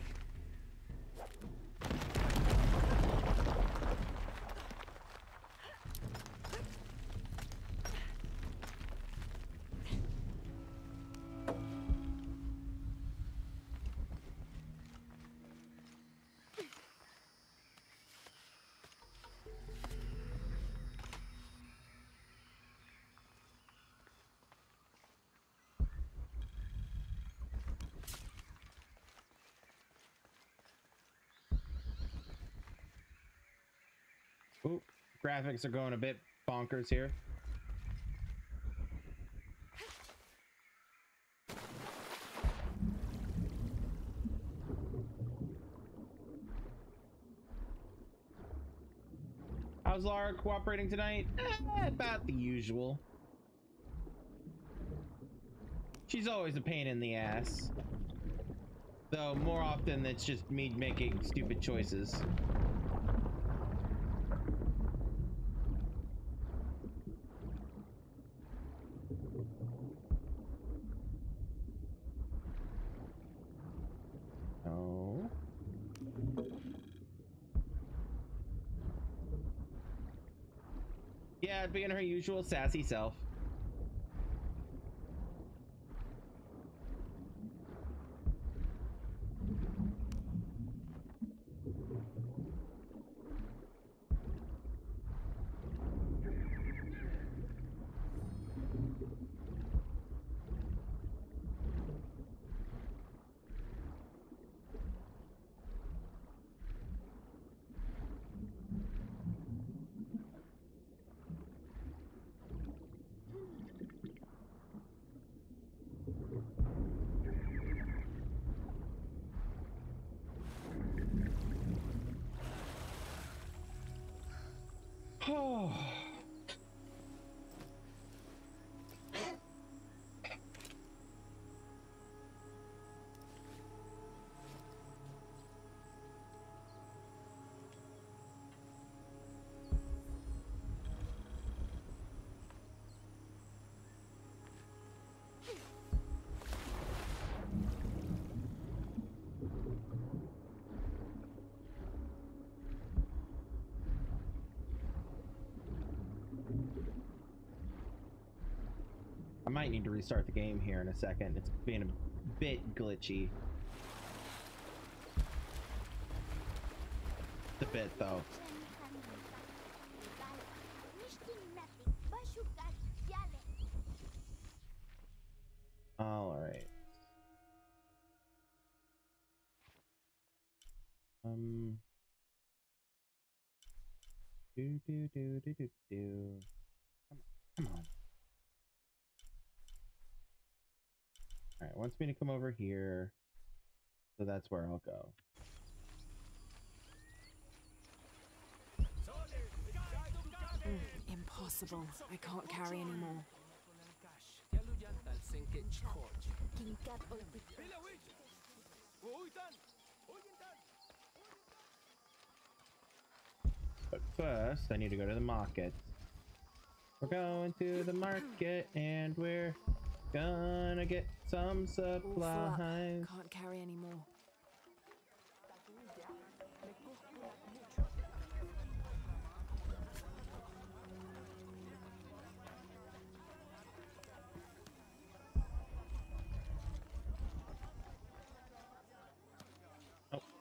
Ooh, graphics are going a bit bonkers here. How's Lara cooperating tonight? About the usual. She's always a pain in the ass. Though more often it's just me making stupid choices. Being her usual sassy self. Might need to restart the game here in a second. It's being a bit glitchy. It's a bit though. All right. Do. Come on. All right, wants me to come over here, so that's where I'll go. Impossible. I can't carry anymore. But first, I need to go to the market. We're going to the market and we're gonna get some supplies. Can't carry anymore.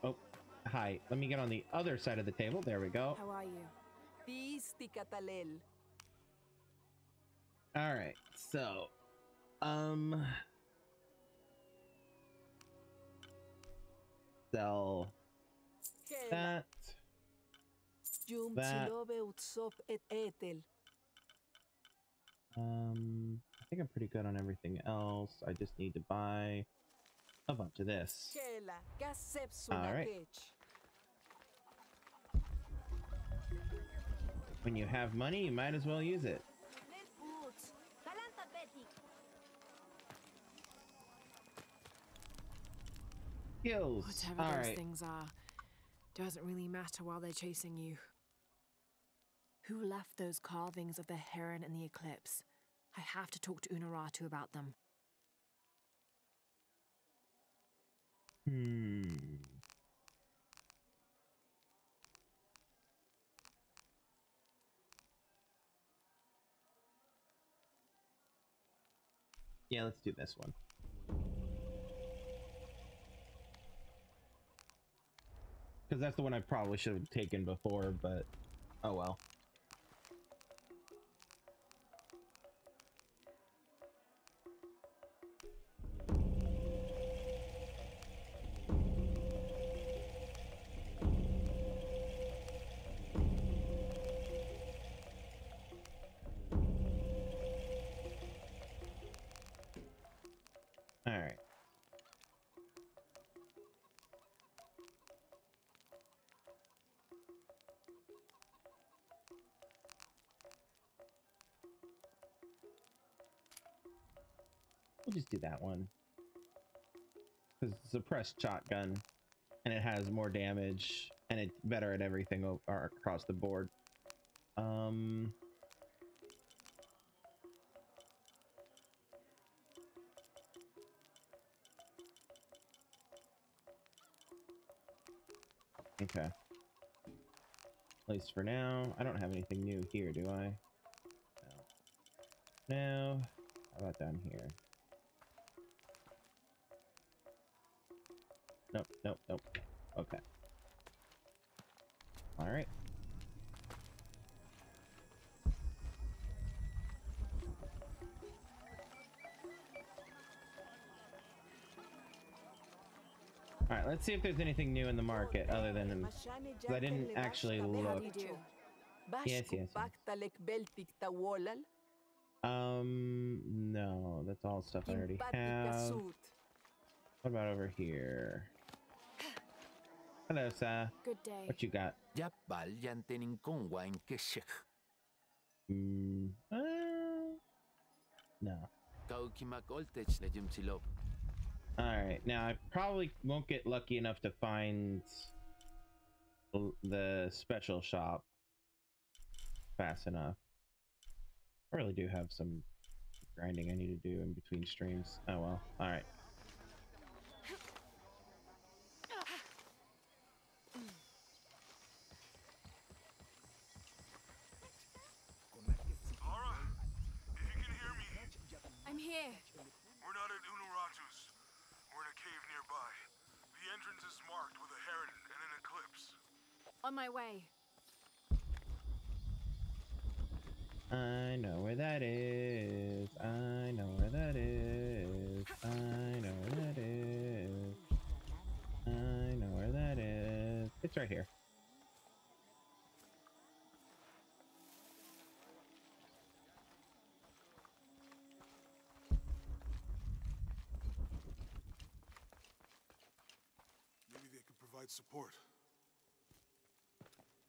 Oh, hi. Let me get on the other side of the table. There we go. How are you? All right. So, sell that. I think I'm pretty good on everything else. I just need to buy a bunch of this. All right. When you have money, you might as well use it. Skills. Whatever all those right. things are, doesn't really matter while they're chasing you. Who left those carvings of the heron and the eclipse? I have to talk to Unuratu about them. Yeah, let's do this one. Because that's the one I probably should have taken before, but oh well. Just do that one because it's a pressed shotgun and it has more damage and it's better at everything across the board. Okay, at least for now. I don't have anything new here, do I? No. How about down here? Nope. Okay. All right. All right, let's see if there's anything new in the market other than them. Because I didn't actually look. Yes. No, that's all stuff I already have. What about over here? Hello, sir. Good day. What you got? No. Alright, now I probably won't get lucky enough to find the special shop fast enough. I really do have some grinding I need to do in between streams. Oh well. Alright. We're not at Unuratu's. We're in a cave nearby. The entrance is marked with a heron and an eclipse. On my way. I know where that is. I know where that is. I know where that is. I know where that is. It's right here. provide support.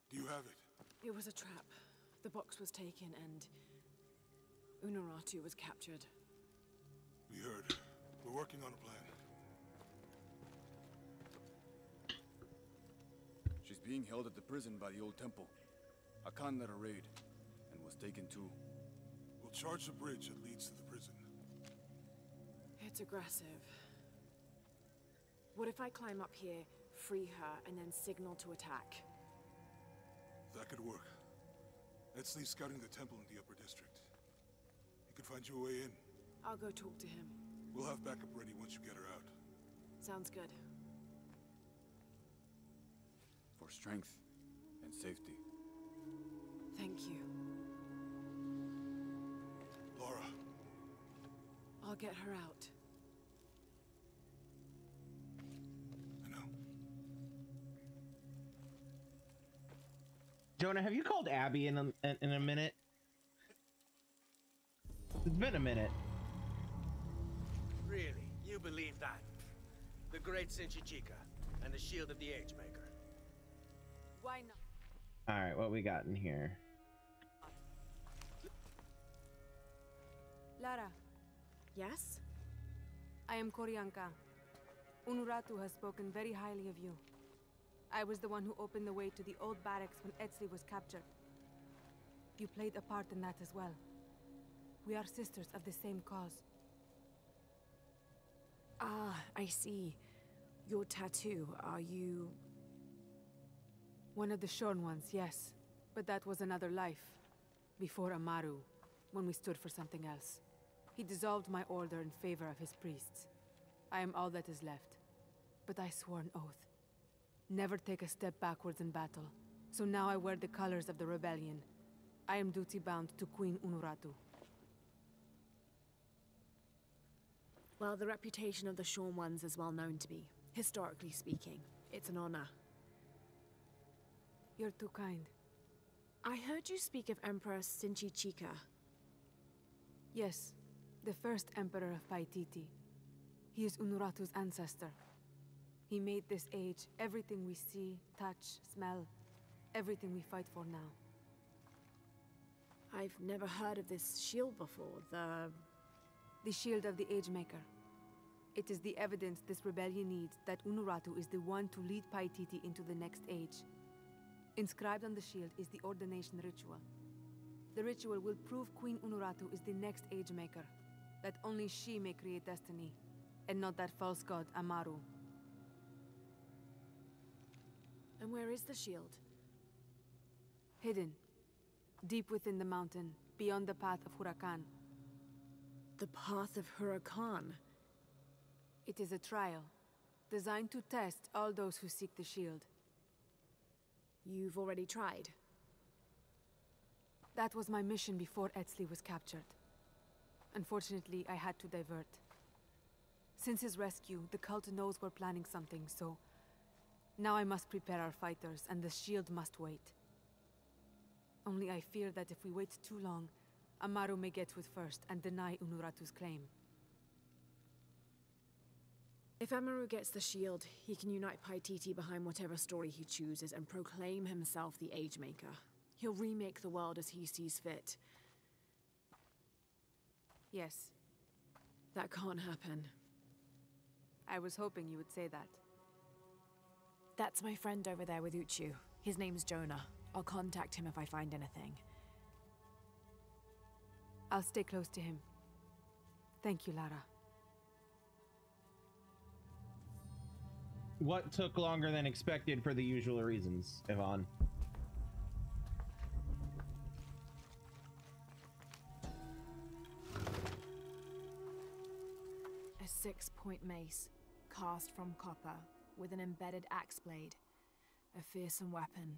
Do you have it? It was a trap. The box was taken and Unuratu was captured. We heard. We're working on a plan. She's being held at the prison by the old temple. Akan led a raid and was taken too. We'll charge the bridge that leads to the prison. It's aggressive. What if I climb up here, free her, and then signal to attack? That could work. Etzli's scouting the temple in the upper district. He could find you a way in. I'll go talk to him. We'll have backup ready once you get her out. Sounds good. For strength and safety. Thank you. Lara. I'll get her out. I know. Jonah, have you called Abby in a minute? It's been a minute. Really? You believe that? The great Sinchichika and the shield of the Age Maker. Why not? All right, what we got in here? Lara. Yes? I am Qorianka. Unuratu has spoken very highly of you. I was the one who opened the way to the old barracks when Etzli was captured. You played a part in that as well. We are sisters of the same cause. Ah, I see. Your tattoo, are you... One of the shorn ones, yes. But that was another life. Before Amaru, when we stood for something else. He dissolved my order in favor of his priests. I am all that is left. But I swore an oath. Never take a step backwards in battle. So now I wear the colors of the rebellion. I am duty-bound to Queen Unuratu. Well, the reputation of the shorn ones is well known to me. Historically speaking, it's an honor. You're too kind. I heard you speak of Emperor Sinchichika. Yes, the first emperor of Paititi. He is Unuratu's ancestor. He made this age everything we see, touch, smell, everything we fight for now. I've never heard of this shield before, the shield of the Age Maker. It is the evidence this rebellion needs that Unuratu is the one to lead Paititi into the next age. Inscribed on the shield is the ordination ritual. The ritual will prove Queen Unuratu is the next Age Maker, that only she may create destiny, and not that false god Amaru. And where is the shield? Hidden. Deep within the mountain, beyond the path of Huracan. The path of Huracan? It is a trial, designed to test all those who seek the shield. You've already tried. That was my mission before Etzli was captured. Unfortunately, I had to divert. Since his rescue, the cult knows we're planning something, so... Now I must prepare our fighters, and the shield must wait. Only I fear that if we wait too long, Amaru may get to it first and deny Unuratu's claim. If Amaru gets the shield, he can unite Paititi behind whatever story he chooses and proclaim himself the Age Maker. He'll remake the world as he sees fit. Yes. That can't happen. I was hoping you would say that. That's my friend over there with Uchu. His name's Jonah. I'll contact him if I find anything. I'll stay close to him. Thank you, Lara. What took longer than expected for the usual reasons, Yvonne? A 6-point mace, cast from copper, with an embedded axe blade. A fearsome weapon.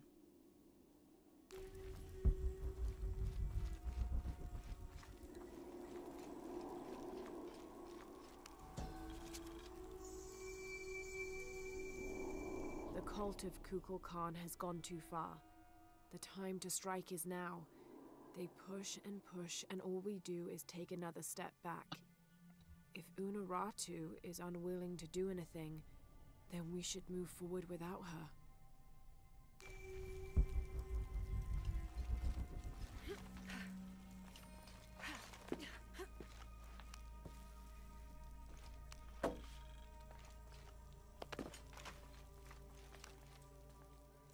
The cult of Kukul Khan has gone too far. The time to strike is now. They push, and all we do is take another step back. If Unuratu is unwilling to do anything, Then we should move forward without her.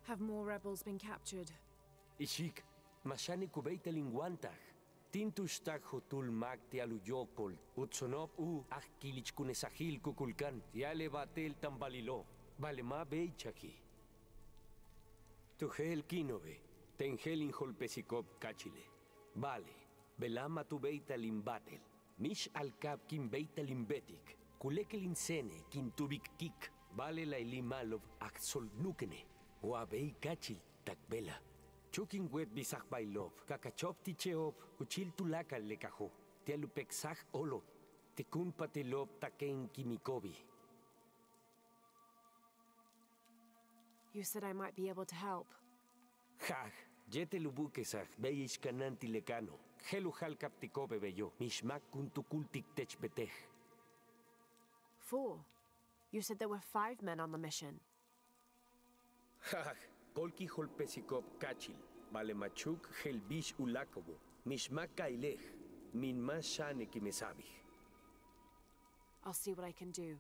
Have more rebels been captured? Ishik, Mashani kubeite linguantag, Tintustag hotul mag tialuyokol, Utsonop u akkilich kunesahil kukulkan, Tiale batel tambalilo, Balema beichaki. Tugel kinobe, Tengel inholpesikop kachile, Vale, Belama tubeita limbatel, Mish alkab kinbeita limbetik, Kulekel insene kintubik kik, Vale la ilimalov axol nukene. Wabei kachil takbela. Chukin wet bisak bailov. Kakachop ticheop. Uchil tulakal lekajo. Tialupexak olo. Tekun patelop taken kimikobi. You said I might be able to help. Hag. Yete lubukesag. Beish kananti lekano. Helu hal kaptikobe beyo. Mishmak kuntukultik techbetej. 4. You said there were 5 men on the mission. Haj, Kolqui holpesikop kachil, Balemachuk helbish ulakobo, Mishmak kailej, Minma shane kimesabi. I'll see what I can do.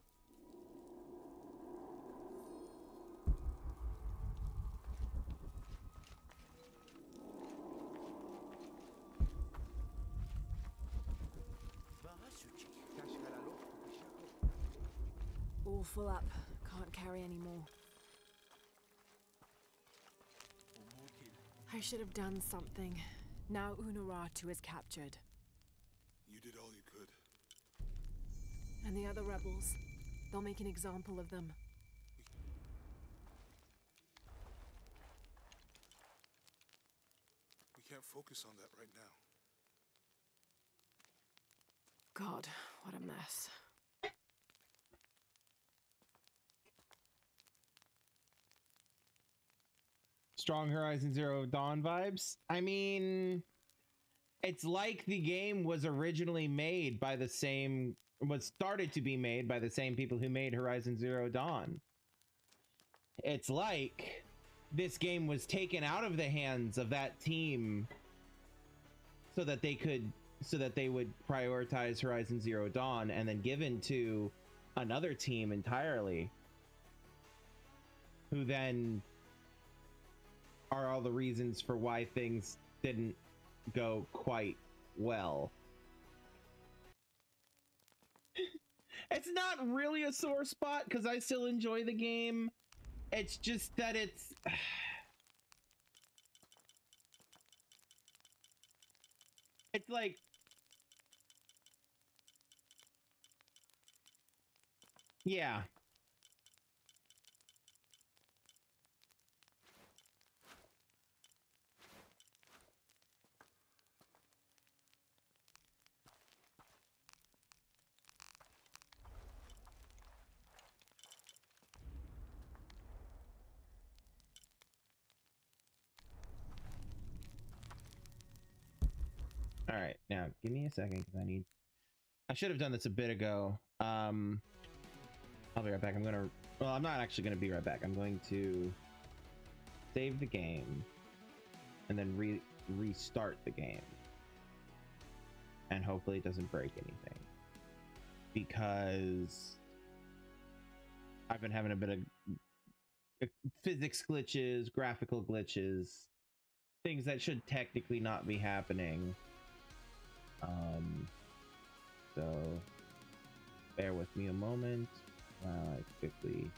All full up, can't carry any more. I should have done something. Now Unuratu is captured. You did all you could. And the other rebels, they'll make an example of them. We can't focus on that right now. God, what a mess. Strong Horizon Zero Dawn vibes. I mean, it's like the game was originally made by the same, was started to be made by the same people who made Horizon Zero Dawn. It's like this game was taken out of the hands of that team so that they could, so that they would prioritize Horizon Zero Dawn and then given to another team entirely who then are all the reasons for why things didn't go quite well. It's not really a sore spot because I still enjoy the game. It's just that it's... it's like... yeah. All right, now give me a second because I should have done this a bit ago. I'll be right back. I'm not actually gonna be right back. I'm going to save the game and then restart the game. And hopefully it doesn't break anything because I've been having a bit of physics glitches, graphical glitches, things that should technically not be happening. So bear with me a moment while I quickly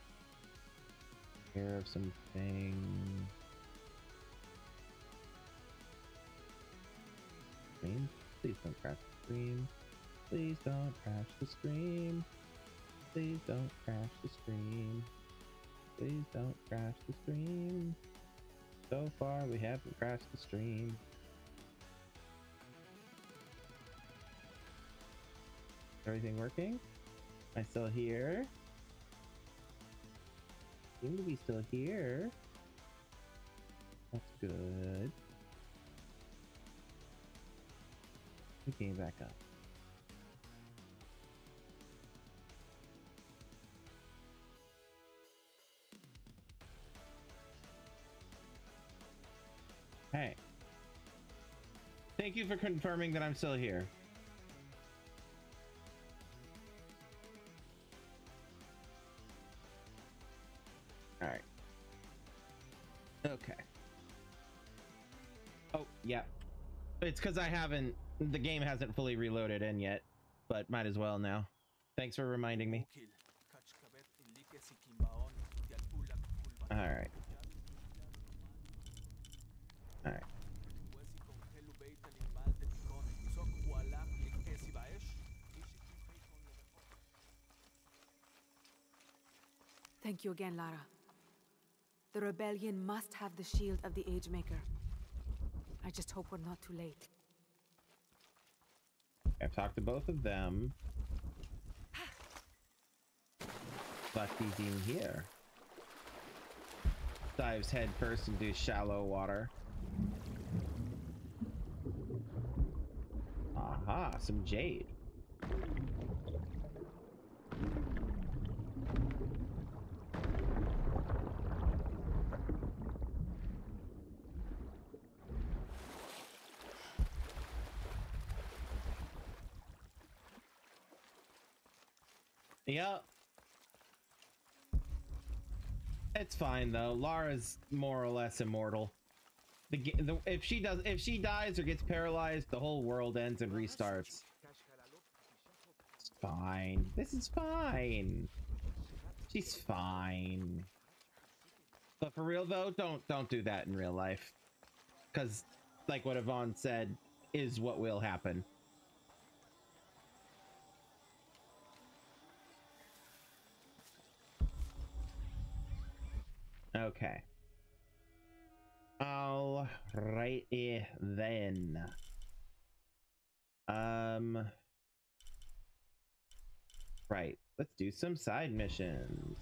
take care of something. Scream, please don't crash the scream. Please don't crash the scream. Please don't crash the scream. Please don't crash the scream. So far we haven't crashed the stream. Everything working? Am I still here? Seem to be still here. That's good. The game back up. thank you for confirming that I'm still here. All right. Okay. Oh, yeah. It's because the game hasn't fully reloaded in yet, but might as well now. Thanks for reminding me. Alright. Alright. Thank you again, Lara. The rebellion must have the shield of the Agemaker. I just hope we're not too late. I've talked to both of them. Lucky's in here. Dives head first into shallow water. Aha, some jade. Yep. It's fine though. Lara's more or less immortal. If she dies or gets paralyzed, the whole world ends and restarts. It's fine. This is fine. She's fine. But for real though, don't do that in real life, because like what Yvonne said is what will happen. Okay. All righty then. Right. Let's do some side missions.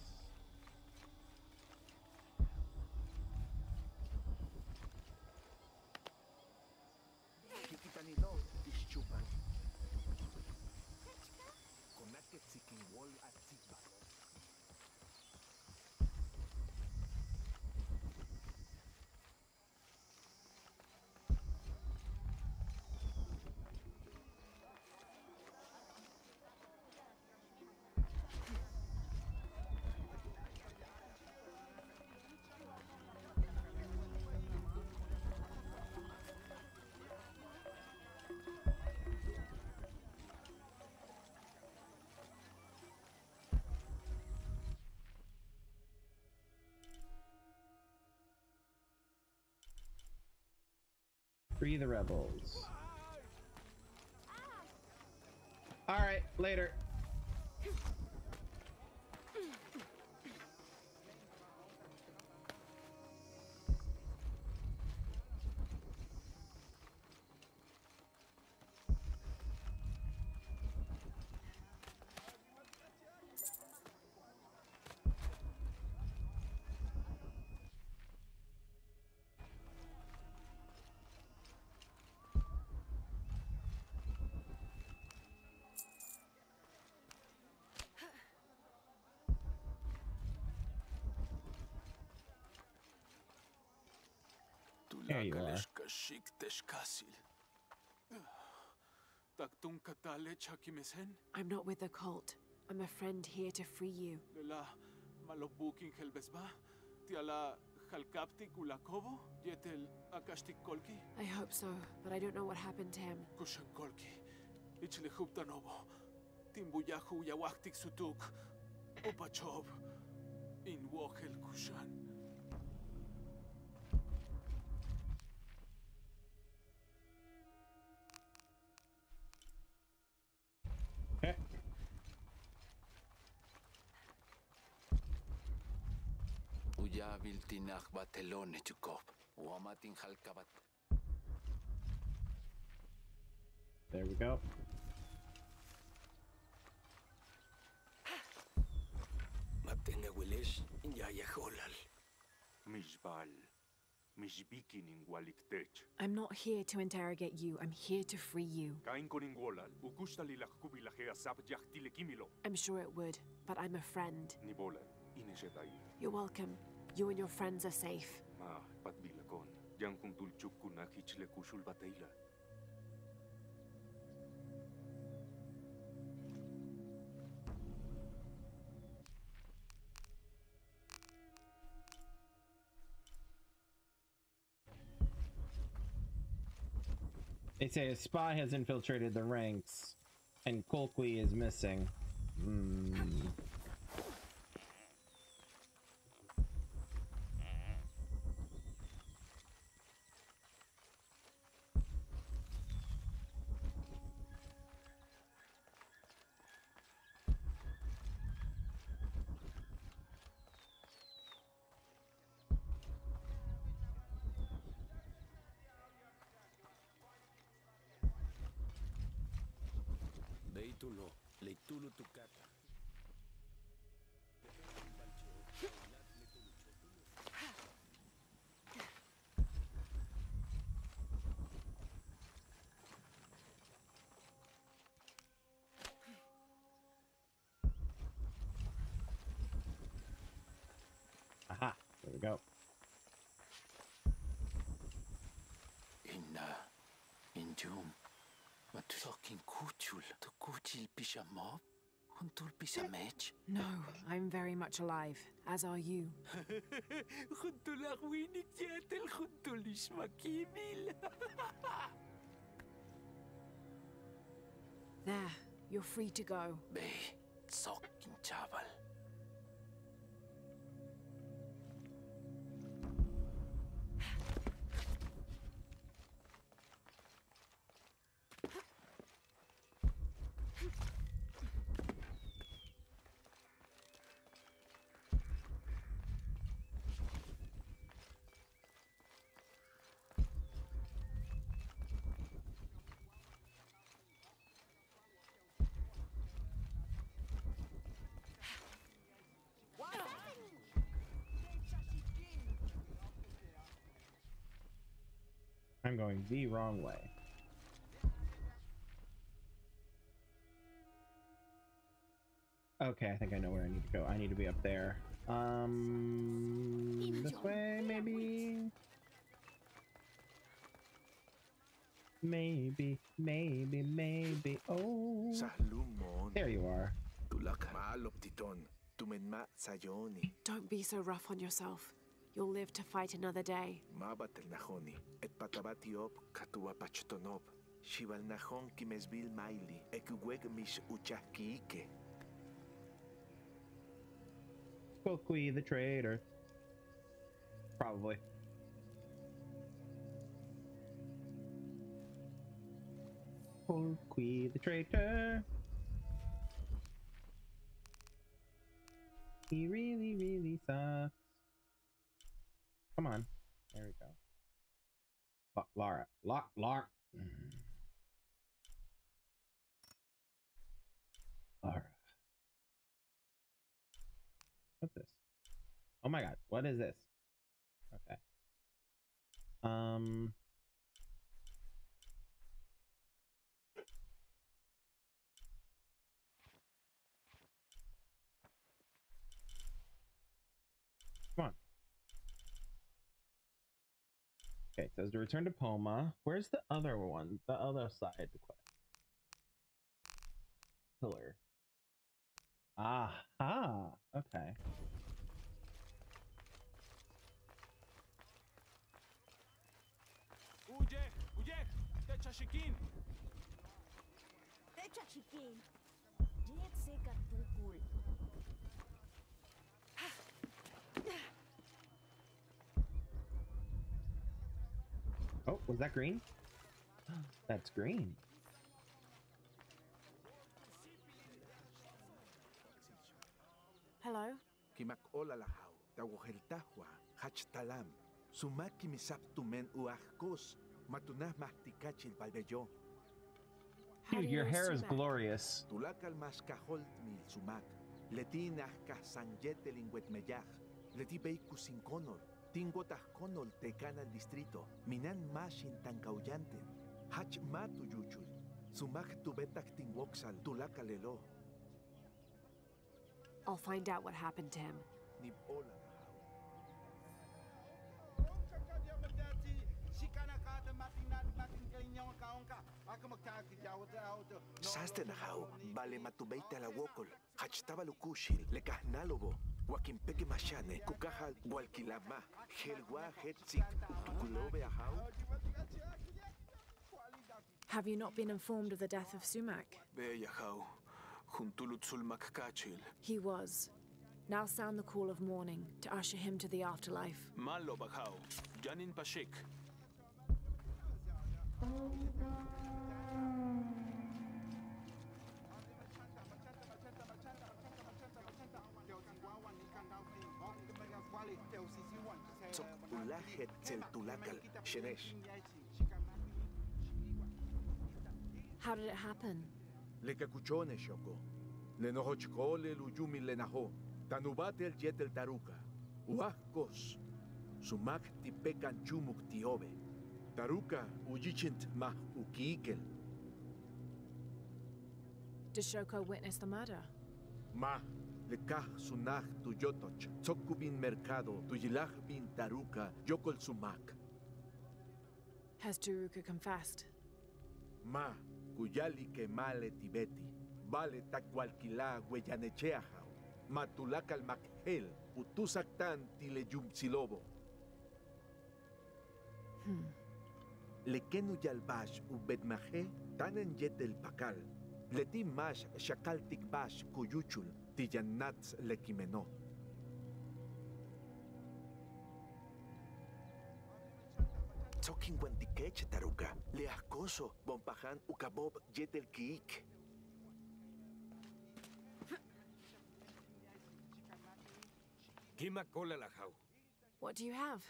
Free the rebels. All right, later. There you are. I'm not with the cult. I'm a friend here to free you. I hope so, but I don't know what happened to him. There we go. I'm not here to interrogate you. I'm here to free you. I'm sure it would, but I'm a friend. You're welcome. You and your friends are safe. They say a spy has infiltrated the ranks and Kolqui is missing. Mm. Aha, there we go. In June. No, I'm very much alive, as are you. There, you're free to go. I'm going the wrong way. Okay, I think I know where I need to go. I need to be up there. This way, maybe? Maybe. Oh, there you are. Don't be so rough on yourself. You'll live to fight another day. Kolqui the traitor. Probably. Kolqui the traitor. He really, really sucks. Come on. There we go. Lara. Lara. What's this? Oh my god. What is this? Okay. Okay, it says to return to Poma. Where's the other one? The other side of the quest. Pillar. Aha! Okay. Oh, was that green? That's green. Hello? Kimak olalahau, tawoheltahua, hachtalam, sumaki misaptumen uahkos, matunah mahtikachil balbeyo. Dude, your hair is glorious. Tulakal maskaholt mil sumac, letinah kasanjete linguet meyah, letibeiku sin conor. Tingotasconol tecana al distrito, minan mashin tancauyanten, hach matu yuchul, sumak tubetak tingoxal, tulakalelo. I'll find out what happened to him. Sastenahau, vale matubeita la wokol, hachtabalukushil, lekahnalobo. Wakin peke mashane, kukahal, walkilama, helwa, hetzik, tukulobe ahau. Have you not been informed of the death of Sumac? He was. Now sound the call of mourning to usher him to the afterlife. How did it happen? Le cacuchone Shoko. Le nohochko le luyumi le naho. Tanubate el jet el Taruka. Uahkos. Sumak tipekan chumuk tiobe. Taruka ujichint mah ukiikel. Did Shoko witness the murder? Ma. Le kaj sunaj tu yotoch. Tsokubin mercado. Tu yilaj bin Taruka. Yokol Sumak. Has Taruka confessed? Ma. Cuyali que male tibeti, vale tacualquilá hueyanecheajao, matulacal makhel, utusactan tile yumsilobo. Le kenu yalbash ubedmaje, tanen yet el pacal, le tim mash shakaltik bash cuyuchul, tillanats le quimeno. Sokin Wendikech Taruka, Leacoso, Bompahan, Ukabob, Jetel Kiik. Kimakola Lahau. What do you have?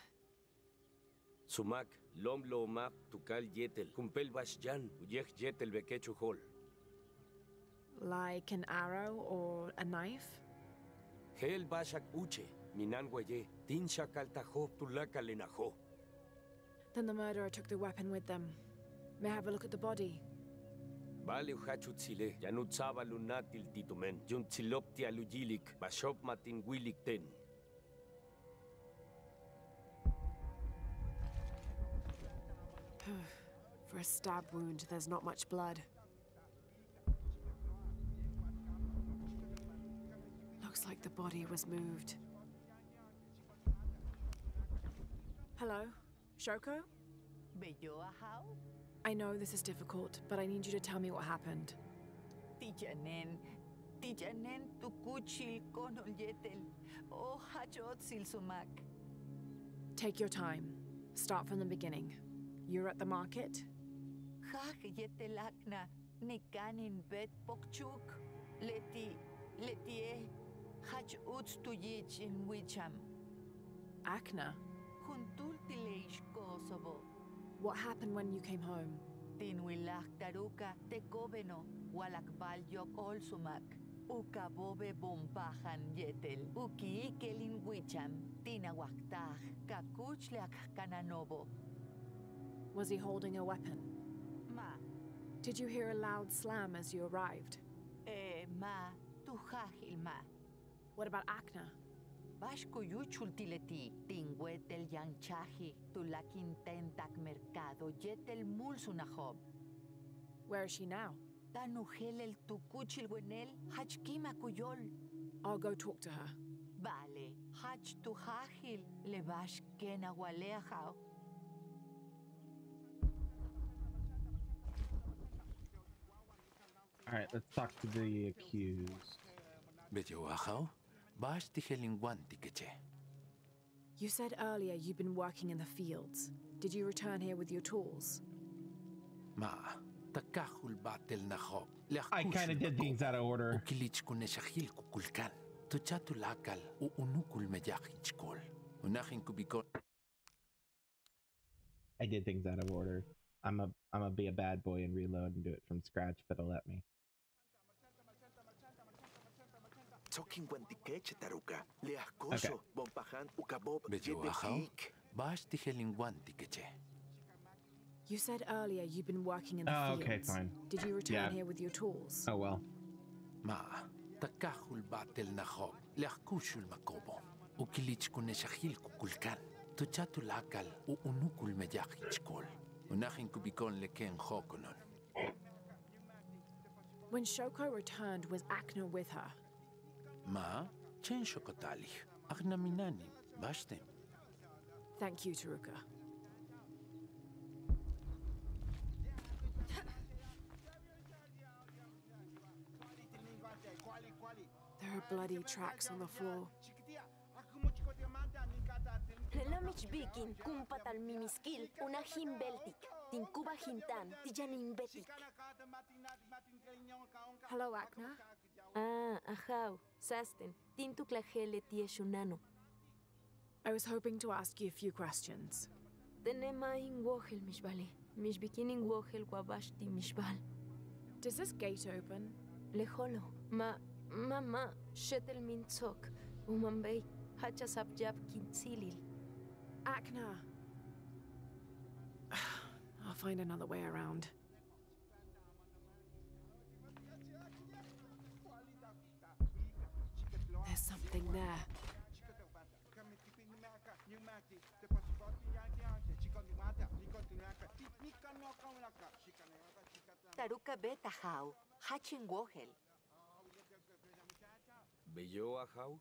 Sumac, Lomlo Map, Tukal Jetel, Kumpel Basjan, Ujek Jetel Bekechu Hol. Like an arrow or a knife? Hel Bashak Uche, Minanguaye, Tinshakal Taho, Tulakalinaho. Then the murderer took the weapon with them. May I have a look at the body? For a stab wound, there's not much blood. Looks like the body was moved. Hello? Shoko? I know this is difficult, but I need you to tell me what happened. Take your time. Start from the beginning. You're at the market? Akna? What happened when you came home? Was he holding a weapon? Ma. Did you hear a loud slam as you arrived? Ma. What about Akna? Where is she now? I'll go talk to her. Alright, let's talk to the accused. You said earlier you've been working in the fields. Did you return here with your tools? I kind of did things out of order. I did things out of order. I'm a be a bad boy and reload and do it from scratch, but it'll let me. Okay. You said earlier you've been working in the fields. Okay, fine. Did you return here with your tools? Oh well. When Shoko returned, was Akna with her? Ma, Chenshokotali, Agnaminani, Bashtem. Thank you, Taruka. bloody tracks on the floor. L'amich bikin kumpatal mimiskil unahim beltik tinkuba hintan tijanin betik. Hello Akna. Ah, ahau, sasten tintu klajele tieshunano. I was hoping to ask you a few questions. Tenemain wohel mishbali, mishbikinin wohel wabashti mishbal. Does this gate open? Leholo, ma shetel mintzok, umambei, hachasabjab kintzilil. Akna. I'll find another way around. There's something there. Taruka beta hau, hachin wohel. Beyoa hau?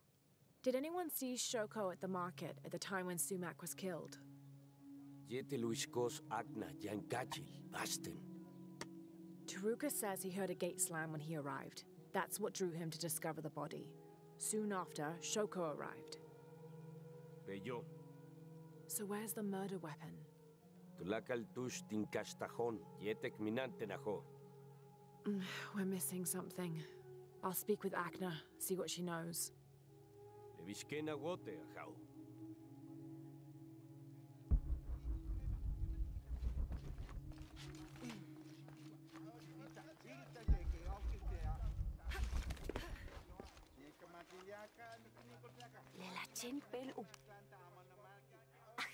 Did anyone see Shoko at the market at the time when Sumac was killed? Yetiluishkos Akna Yankachi, Bastin. Taruka says he heard a gate slam when he arrived. That's what drew him to discover the body. Soon after, Shoko arrived. Bello. So where's the murder weapon? We're missing something. I'll speak with Akna, see what she knows.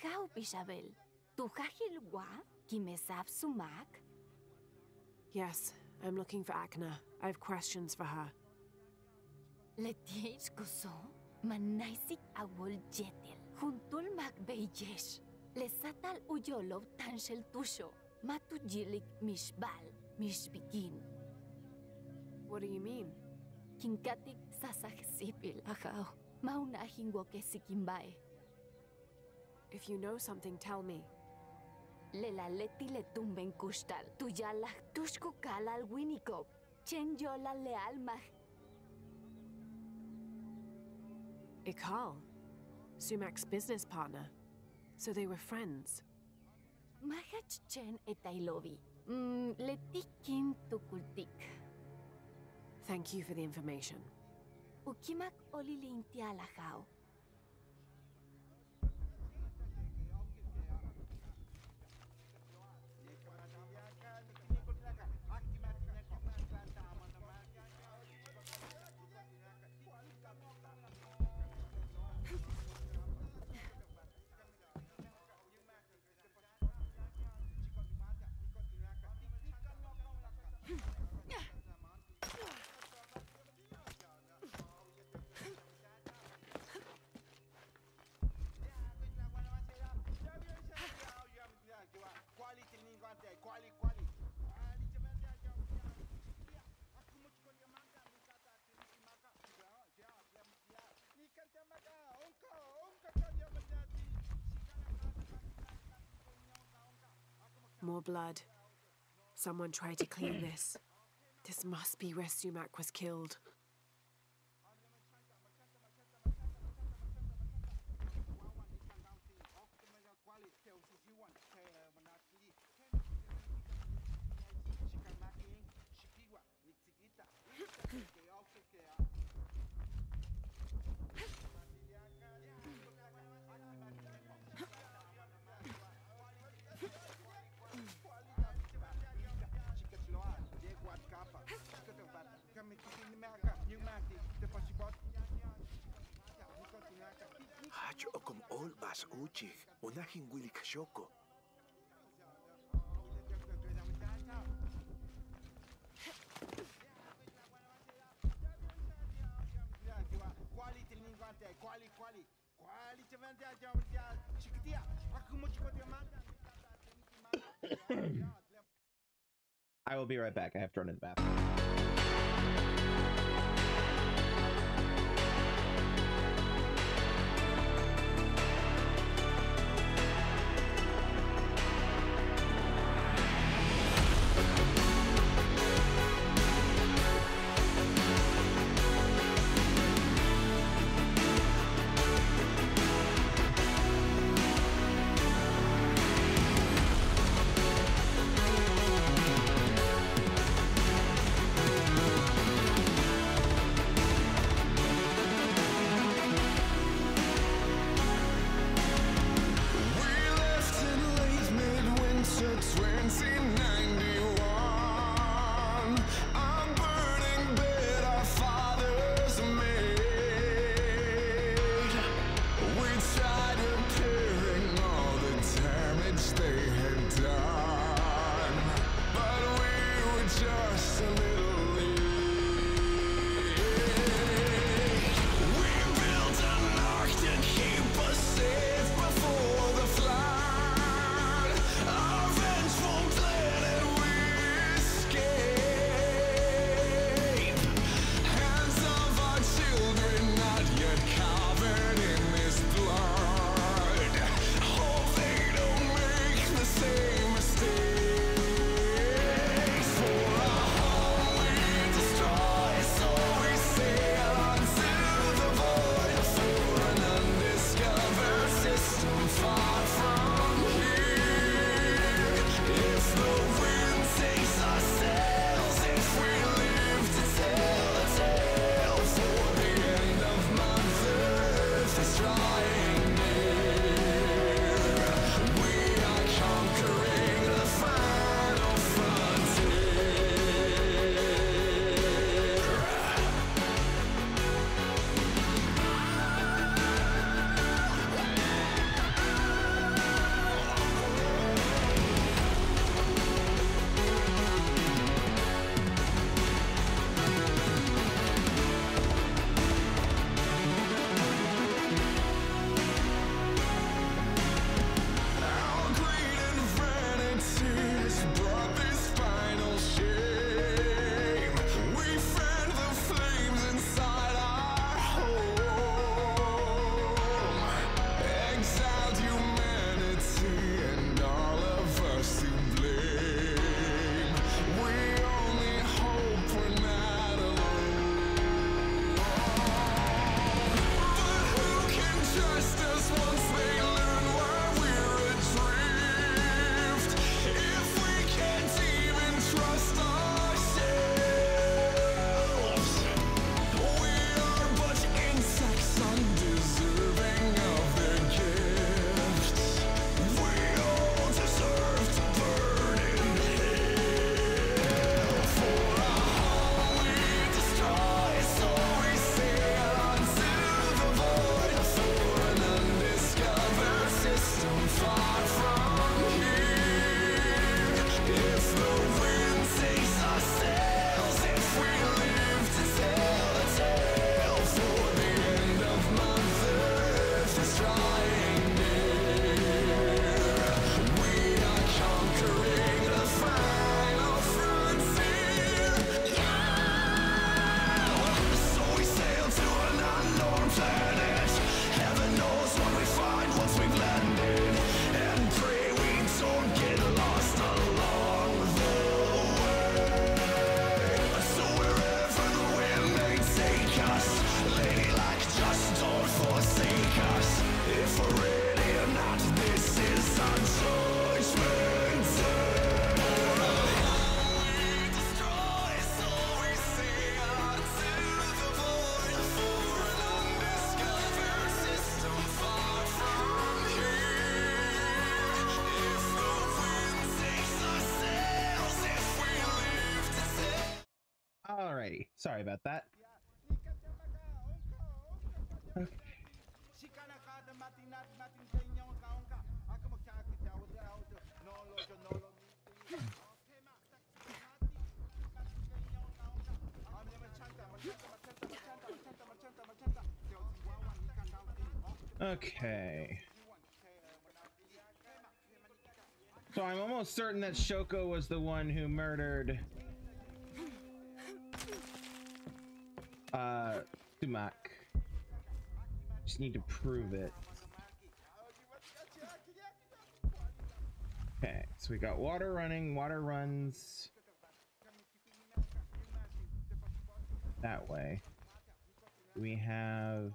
How Isabel, tu hajilwa kimesaf Sumac? Yes, I'm looking for Akna. I have questions for her. Letiech kuso manaisik awol jetel juntul magbeyesh lesatal uyolov tanshel tusho matujilik mishbal mishbikin. What do you mean? Kinkatik sasaj sipil ahao maunahin wokesikinbae. If you know something, tell me. Lela leti le tumben kushtal. Tuyalah tushku kalal winikop. Chen yola le alma. Ikal, Sumac's business partner. So they were friends. Mahach chen etailovi. Letikin tukultik. Thank you for the information. Ukimak olilintialahao. More blood. Someone tried to clean this. This must be where Sumac was killed. Shoko. I will be right back. I have to run to the bathroom. Alrighty, sorry about that. Okay. Okay. So I'm almost certain that Shoko was the one who murdered Sumac. Just need to prove it. Okay, so we got water running, water runs that way. We have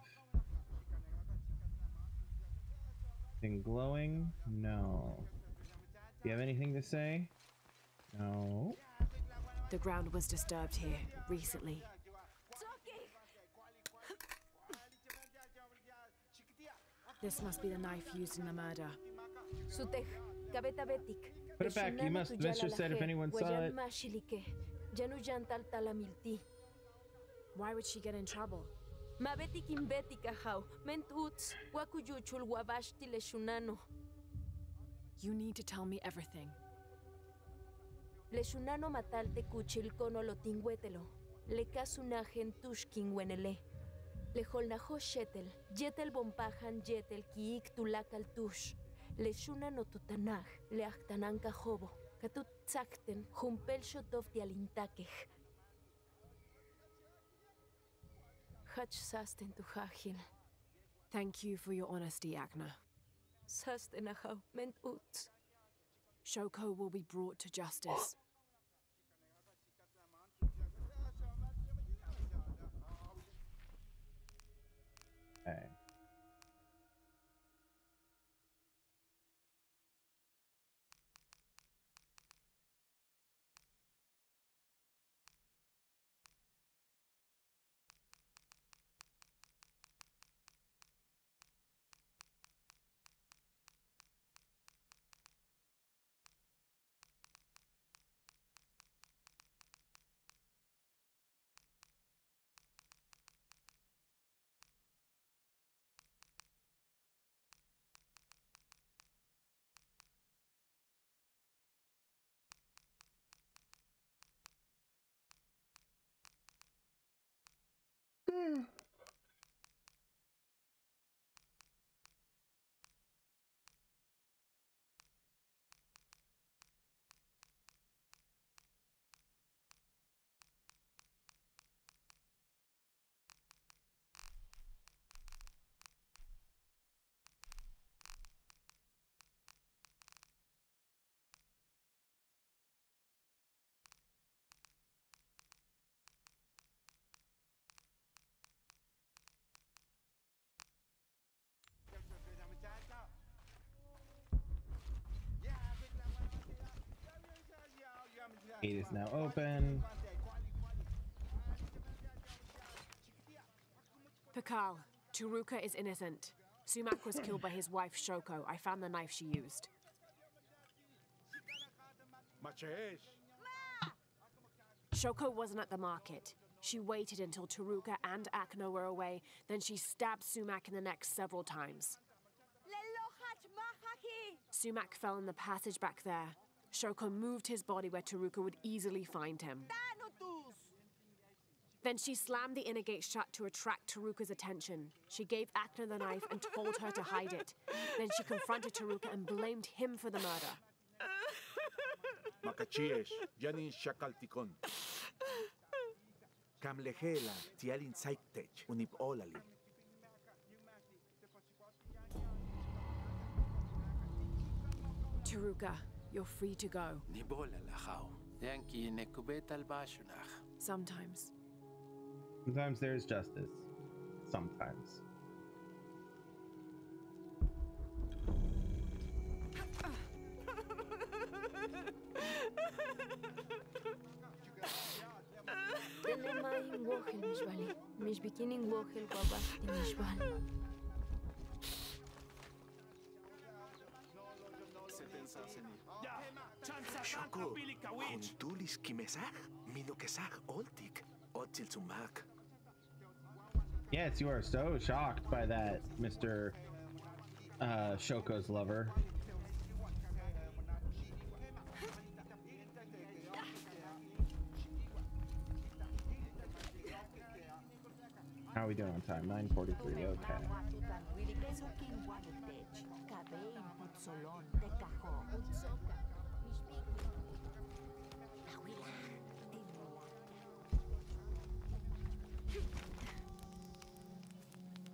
anything glowing? No. Do you have anything to say? No. The ground was disturbed here recently. This must be the knife used in the murder. Put it back, you must. The mistress said if anyone saw it. Why would she get in trouble? You need to tell me everything. Thank you for your honesty, Akna. Shoko will be brought to justice. Okay. Gate is now open. Pakal, Taruka is innocent. Sumac was killed by his wife Shoko. I found the knife she used. Shoko wasn't at the market. She waited until Taruka and Akna were away, then she stabbed Sumac in the neck several times. Sumac fell in the passage back there. Shoko moved his body where Taruka would easily find him. Then she slammed the inner gate shut to attract Taruka's attention. She gave Akna the knife and told her to hide it. Then she confronted Taruka and blamed him for the murder. Taruka. You're free to go. Sometimes. Sometimes there is justice. Sometimes. Shoko, Yes, you are so shocked by that, Mr. Shoko's lover. How are we doing on time? 9:43, okay.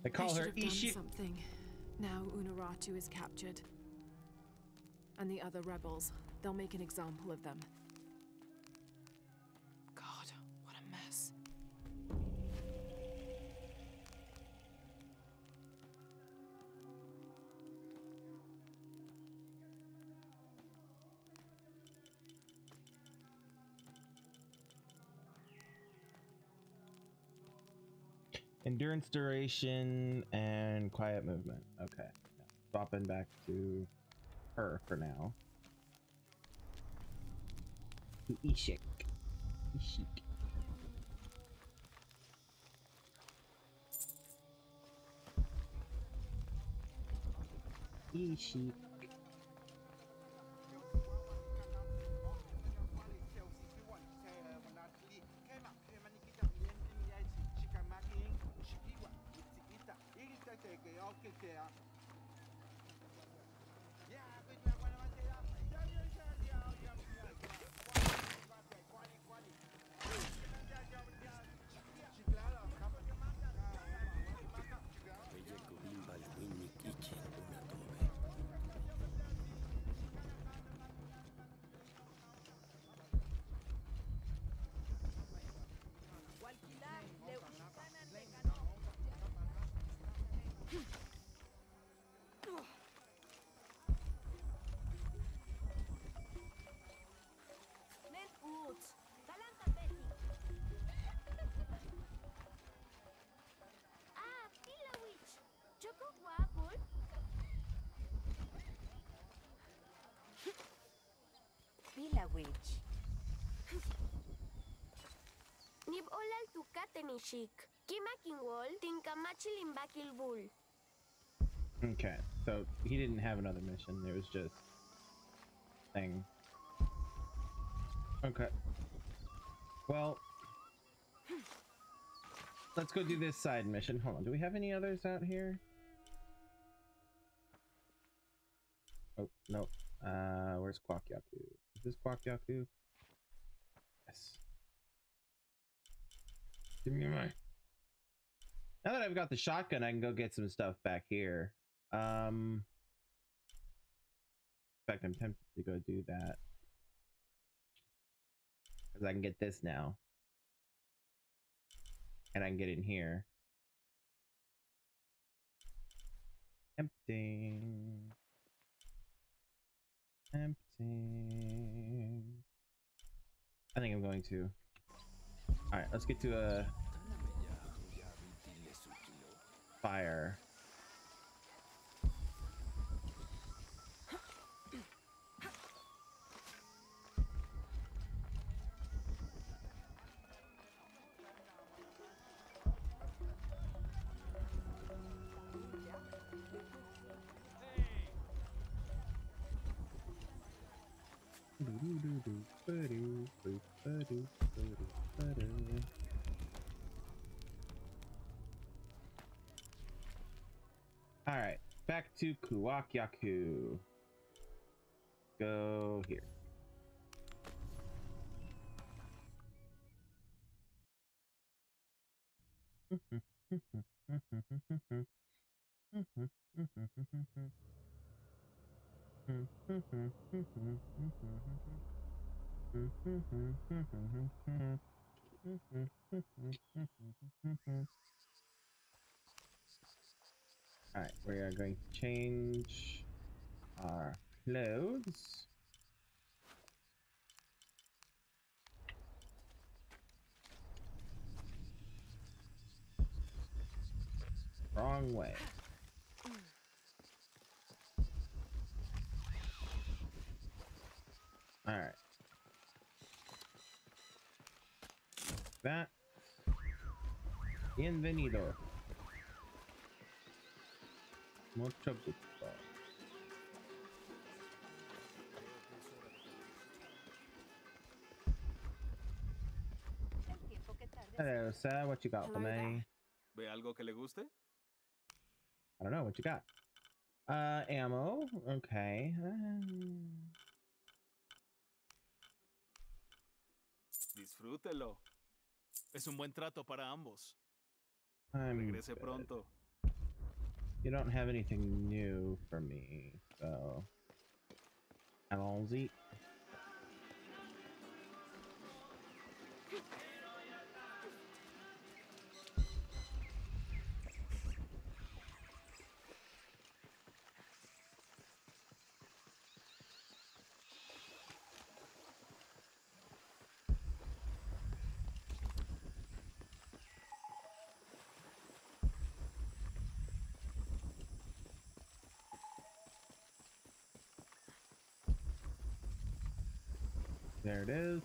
They call her Ishik. Now Unuratu is captured. And the other rebels, they'll make an example of them. God, what a mess. Endurance duration and quiet movement. Okay. Swapping back to her for now. To Ishik. Ishik. Ishik. Nib olal tukatenishik. Kimakingwol tinkamachilimbakilbul. Okay, so he didn't have another mission. It was just thing. Okay. Well, let's go do this side mission. Hold on. Do we have any others out here? Oh no. Where's Kuwak Yaku? Is this Kuwak Yaku? Yes. Give me my. Now that I've got the shotgun, I can go get some stuff back here. In fact, I'm tempted to go do that because I can get this now, and I can get in here. Emptying. Emptying. I think I'm going to. All right, let's get to a fire. All right, back to Kuwak Yaku. Go here. All right, we are going to change our clothes. Wrong way. All right. That Bienvenido. Mucho gusto. Hello, sir. What you got for me? ¿Ve algo que le guste? I don't know. What you got? Ammo. Okay. Disfrútelo. Es un buen trato para ambos. Regrese pronto. You don't have anything new for me, so I'll eat. There it is.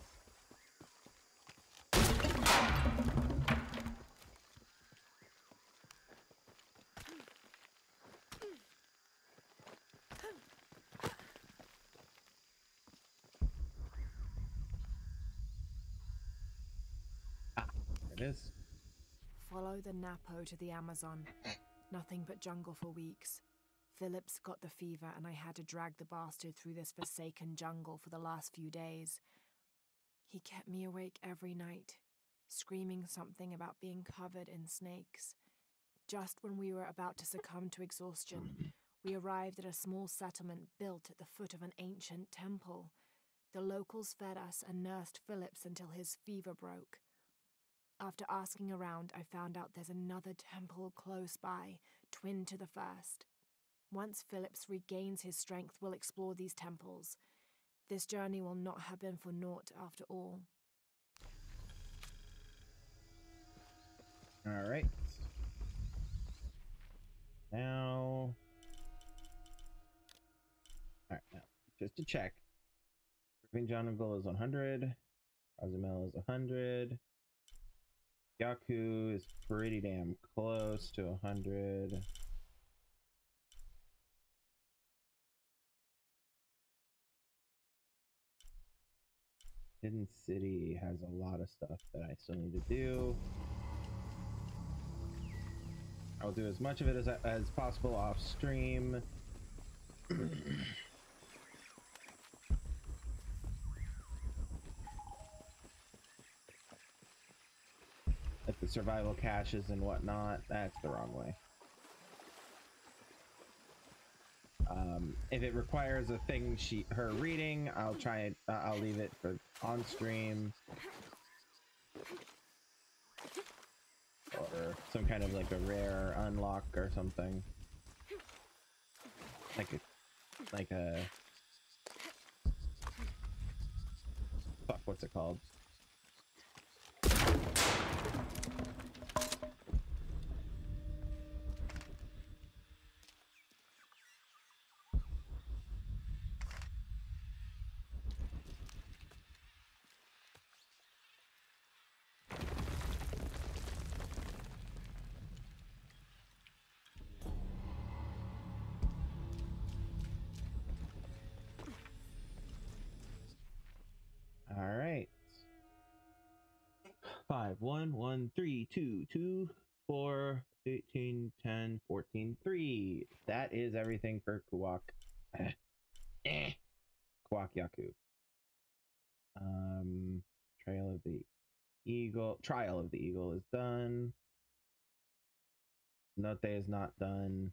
Ah, there it is. Follow the Napo to the Amazon. Nothing but jungle for weeks. Phillips got the fever, and I had to drag the bastard through this forsaken jungle for the last few days. He kept me awake every night, screaming something about being covered in snakes. Just when we were about to succumb to exhaustion, we arrived at a small settlement built at the foot of an ancient temple. The locals fed us and nursed Phillips until his fever broke. After asking around, I found out there's another temple close by, twin to the first. Once Phillips regains his strength, we'll explore these temples. This journey will not have been for naught after all. All right. Now... all right, now, just to check. Ravine Jungle is 100. Azumel is 100. Yaku is pretty damn close to 100. Hidden City has a lot of stuff that I still need to do. I'll do as much of it as possible off stream. Like the survival caches and whatnot, that's the wrong way. If it requires a thing her reading, I'll try it. I'll leave it for on stream or some kind of like a rare unlock or something like a fuck, what's it called? All right. 5, 1, 1, 3, 2, 2, 4, 18, 10, 14, 3. That is everything for Kuwak. Kuwak Yaku. Trail of the Eagle. Trial of the Eagle is done. Note is not done.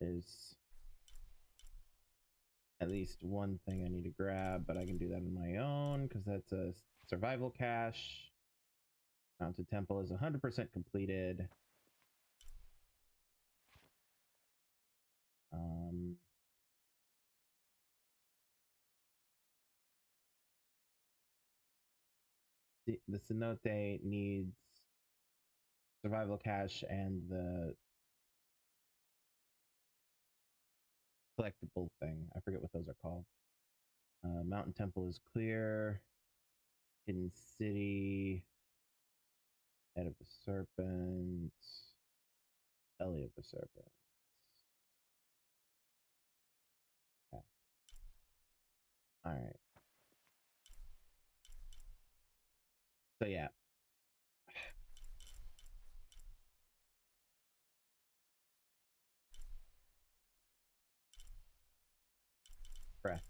There's at least one thing I need to grab, but I can do that on my own because that's a survival cache. Mounted Temple is 100% completed. The Cenote needs survival cache and the collectible thing. I forget what those are called. Mountain Temple is clear. Hidden City. Head of the Serpent. the serpent. Okay. All right. So yeah. Breath.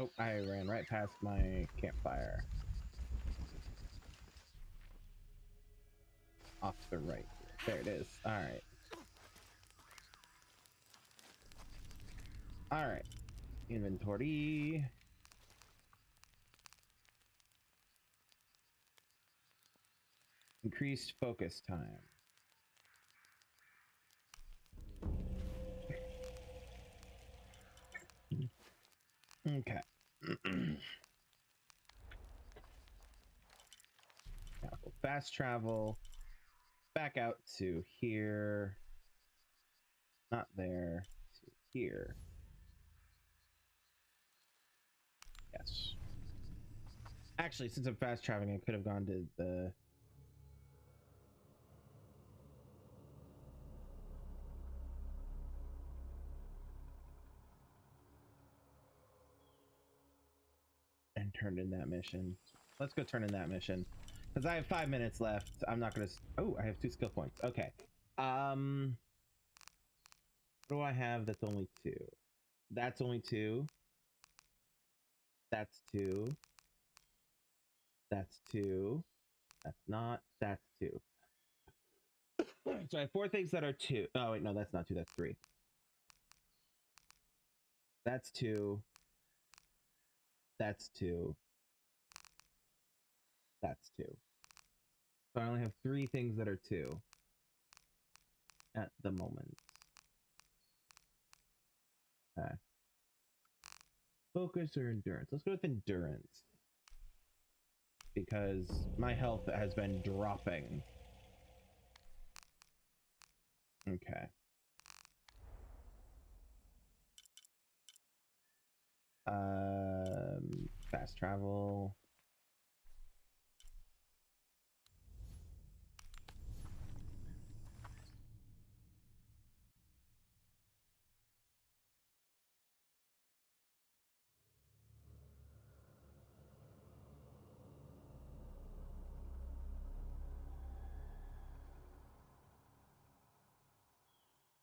Oh, I ran right past my campfire. Off the right. There it is. Alright. Alright. Inventory. Increased focus time. Okay. Now we'll fast travel back out to here. Not there. To here. Yes. Actually, since I'm fast traveling, I could have gone to the... turned in that mission. Let's go turn in that mission because I have 5 minutes left. I'm not gonna... Oh, I have 2 skill points. Okay. What do I have that's only 2? That's only 2. That's 2. That's 2. That's not... That's 2. So I have 4 things that are 2. Oh wait, no, that's not 2. That's 3. That's 2. That's 2. That's 2. So I only have 3 things that are 2 at the moment. Okay. Focus or endurance? Let's go with endurance. Because my health has been dropping. Okay. Fast travel.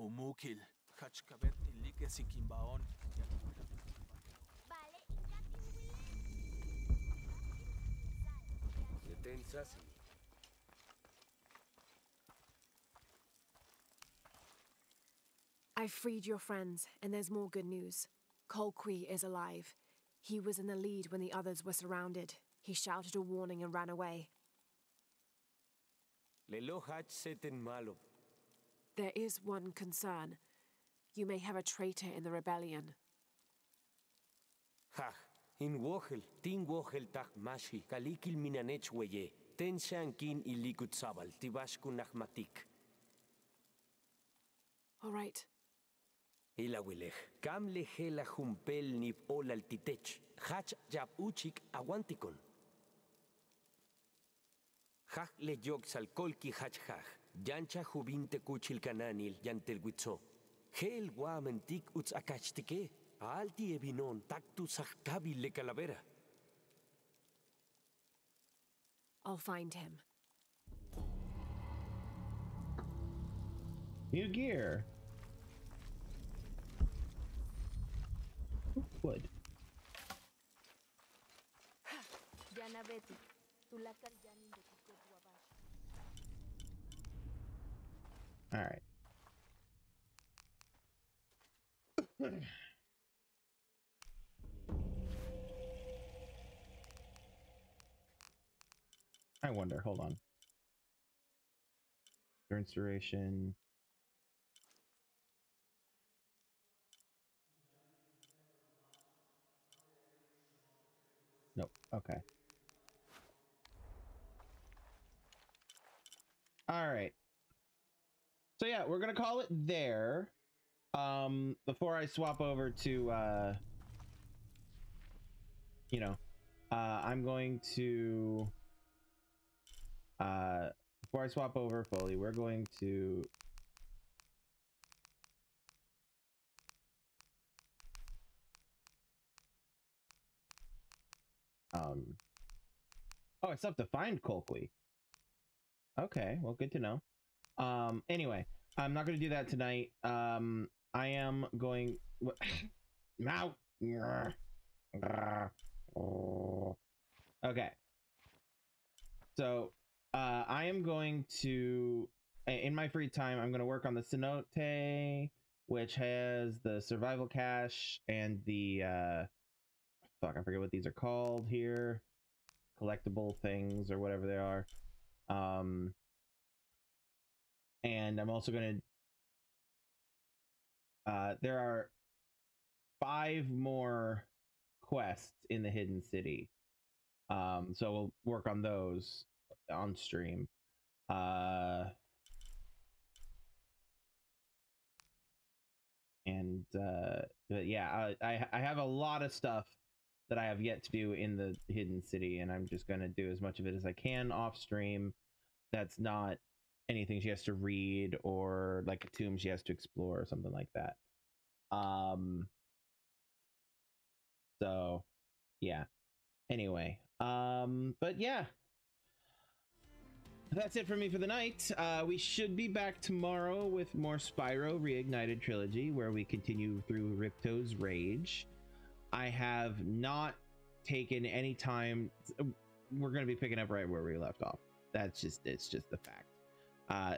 Omukil, Kachkabeti Likesikinbaon. I freed your friends, and there's more good news. Kolqui is alive. He was in the lead when the others were surrounded. He shouted a warning and ran away. There is one concern. You may have a traitor in the rebellion. Ha! In Wohel, Tin Wohel Tak Mashi, Kalikil Minanechweye, Ten Shankin Ilikut Sabal, Tibashkun Ahmatik. All right. Ilawilech, Kamle Hela Humpel Nib Olal Titech, Hach Jab Uchik Awantikon. Hach Le Jog Salkolki Hach Hach, Jancha Hubinte Kuchil Kananil, Jantel Witso. Hel Wamentik Uts Akachtike. Alti evinon tactus actabil le calavera. I'll find him. New gear. Wood. All right. I wonder, hold on. Endurance duration. Nope, okay. All right. So yeah, we're gonna call it there. Before I swap over to, I'm going to, before I swap over fully, we're going to oh, it's up to find Kolqui. Okay, well, good to know. Anyway, I'm not going to do that tonight. I am going... Now. Okay. So, I am going to... In my free time, I'm going to work on the Cenote, which has the survival cache and the... Fuck, I forget what these are called here. Collectible things or whatever they are. And I'm also going to, there are 5 more quests in the Hidden City. So we'll work on those on stream. But yeah, I have a lot of stuff that I have yet to do in the Hidden City, and I'm just going to do as much of it as I can off stream. That's not anything she has to read or like a tomb she has to explore or something like that. So yeah, anyway, but yeah, that's it for me for the night. We should be back tomorrow with more Spyro Reignited Trilogy, where we continue through Ripto's Rage. I have not taken any time. We're going to be picking up right where we left off. That's just, it's just the fact,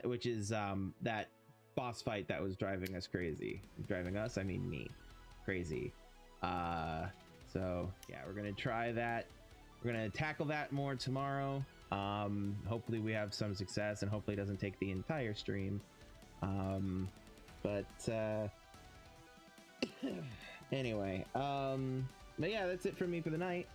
which is that boss fight that was driving us crazy. Driving us, I mean me, crazy. So yeah, we're going to try that. We're going to tackle that more tomorrow. Hopefully we have some success, and hopefully it doesn't take the entire stream. Anyway, but yeah, that's it for me for the night.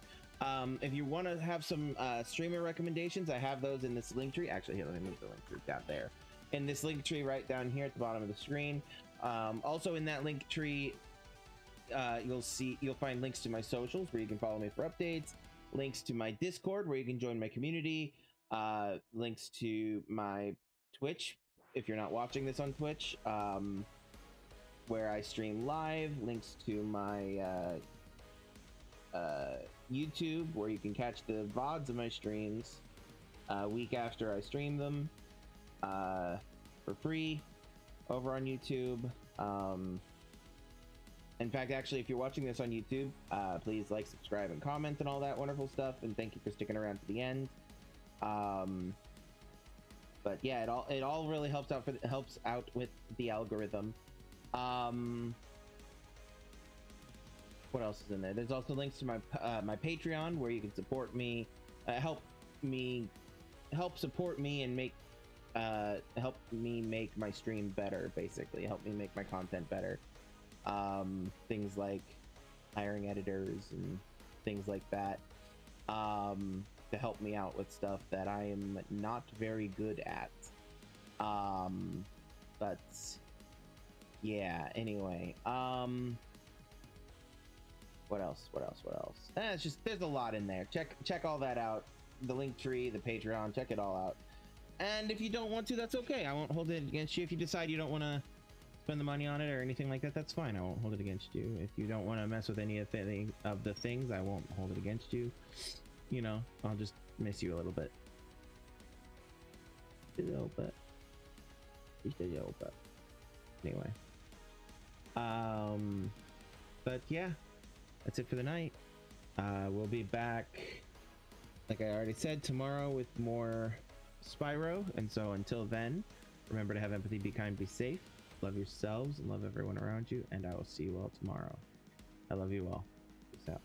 If you want to have some streamer recommendations, I have those in this link tree. Actually, here, let me move the link tree down there. In this link tree right down here at the bottom of the screen. Also in that link tree, you'll find links to my socials where you can follow me for updates, links to my Discord where you can join my community, links to my Twitch if you're not watching this on Twitch, where I stream live, links to my YouTube where you can catch the VODs of my streams a week after I stream them for free over on YouTube. In fact, actually, if you're watching this on YouTube, please like, subscribe, and comment and all that wonderful stuff, and thank you for sticking around to the end. But yeah, it all really helps out with the algorithm. What else is in there? There's also links to my my Patreon where you can support me, help support me and make help me make my stream better, basically help me make my content better. Things like hiring editors and things like that, to help me out with stuff that I am not very good at. But yeah, anyway, what else? It's just, there's a lot in there. Check all that out. The link tree, the Patreon, check it all out. And if you don't want to, that's okay. I won't hold it against you. If you decide you don't want to spend the money on it or anything like that, that's fine. I won't hold it against you. If you don't want to mess with any of the things, I won't hold it against you. You know, I'll just miss you a little bit. Just a little bit. Anyway. But yeah, that's it for the night. We'll be back, like I already said, tomorrow with more Spyro, and so until then, remember to have empathy, be kind, be safe, love yourselves, and love everyone around you, and I will see you all tomorrow. I love you all. Peace out.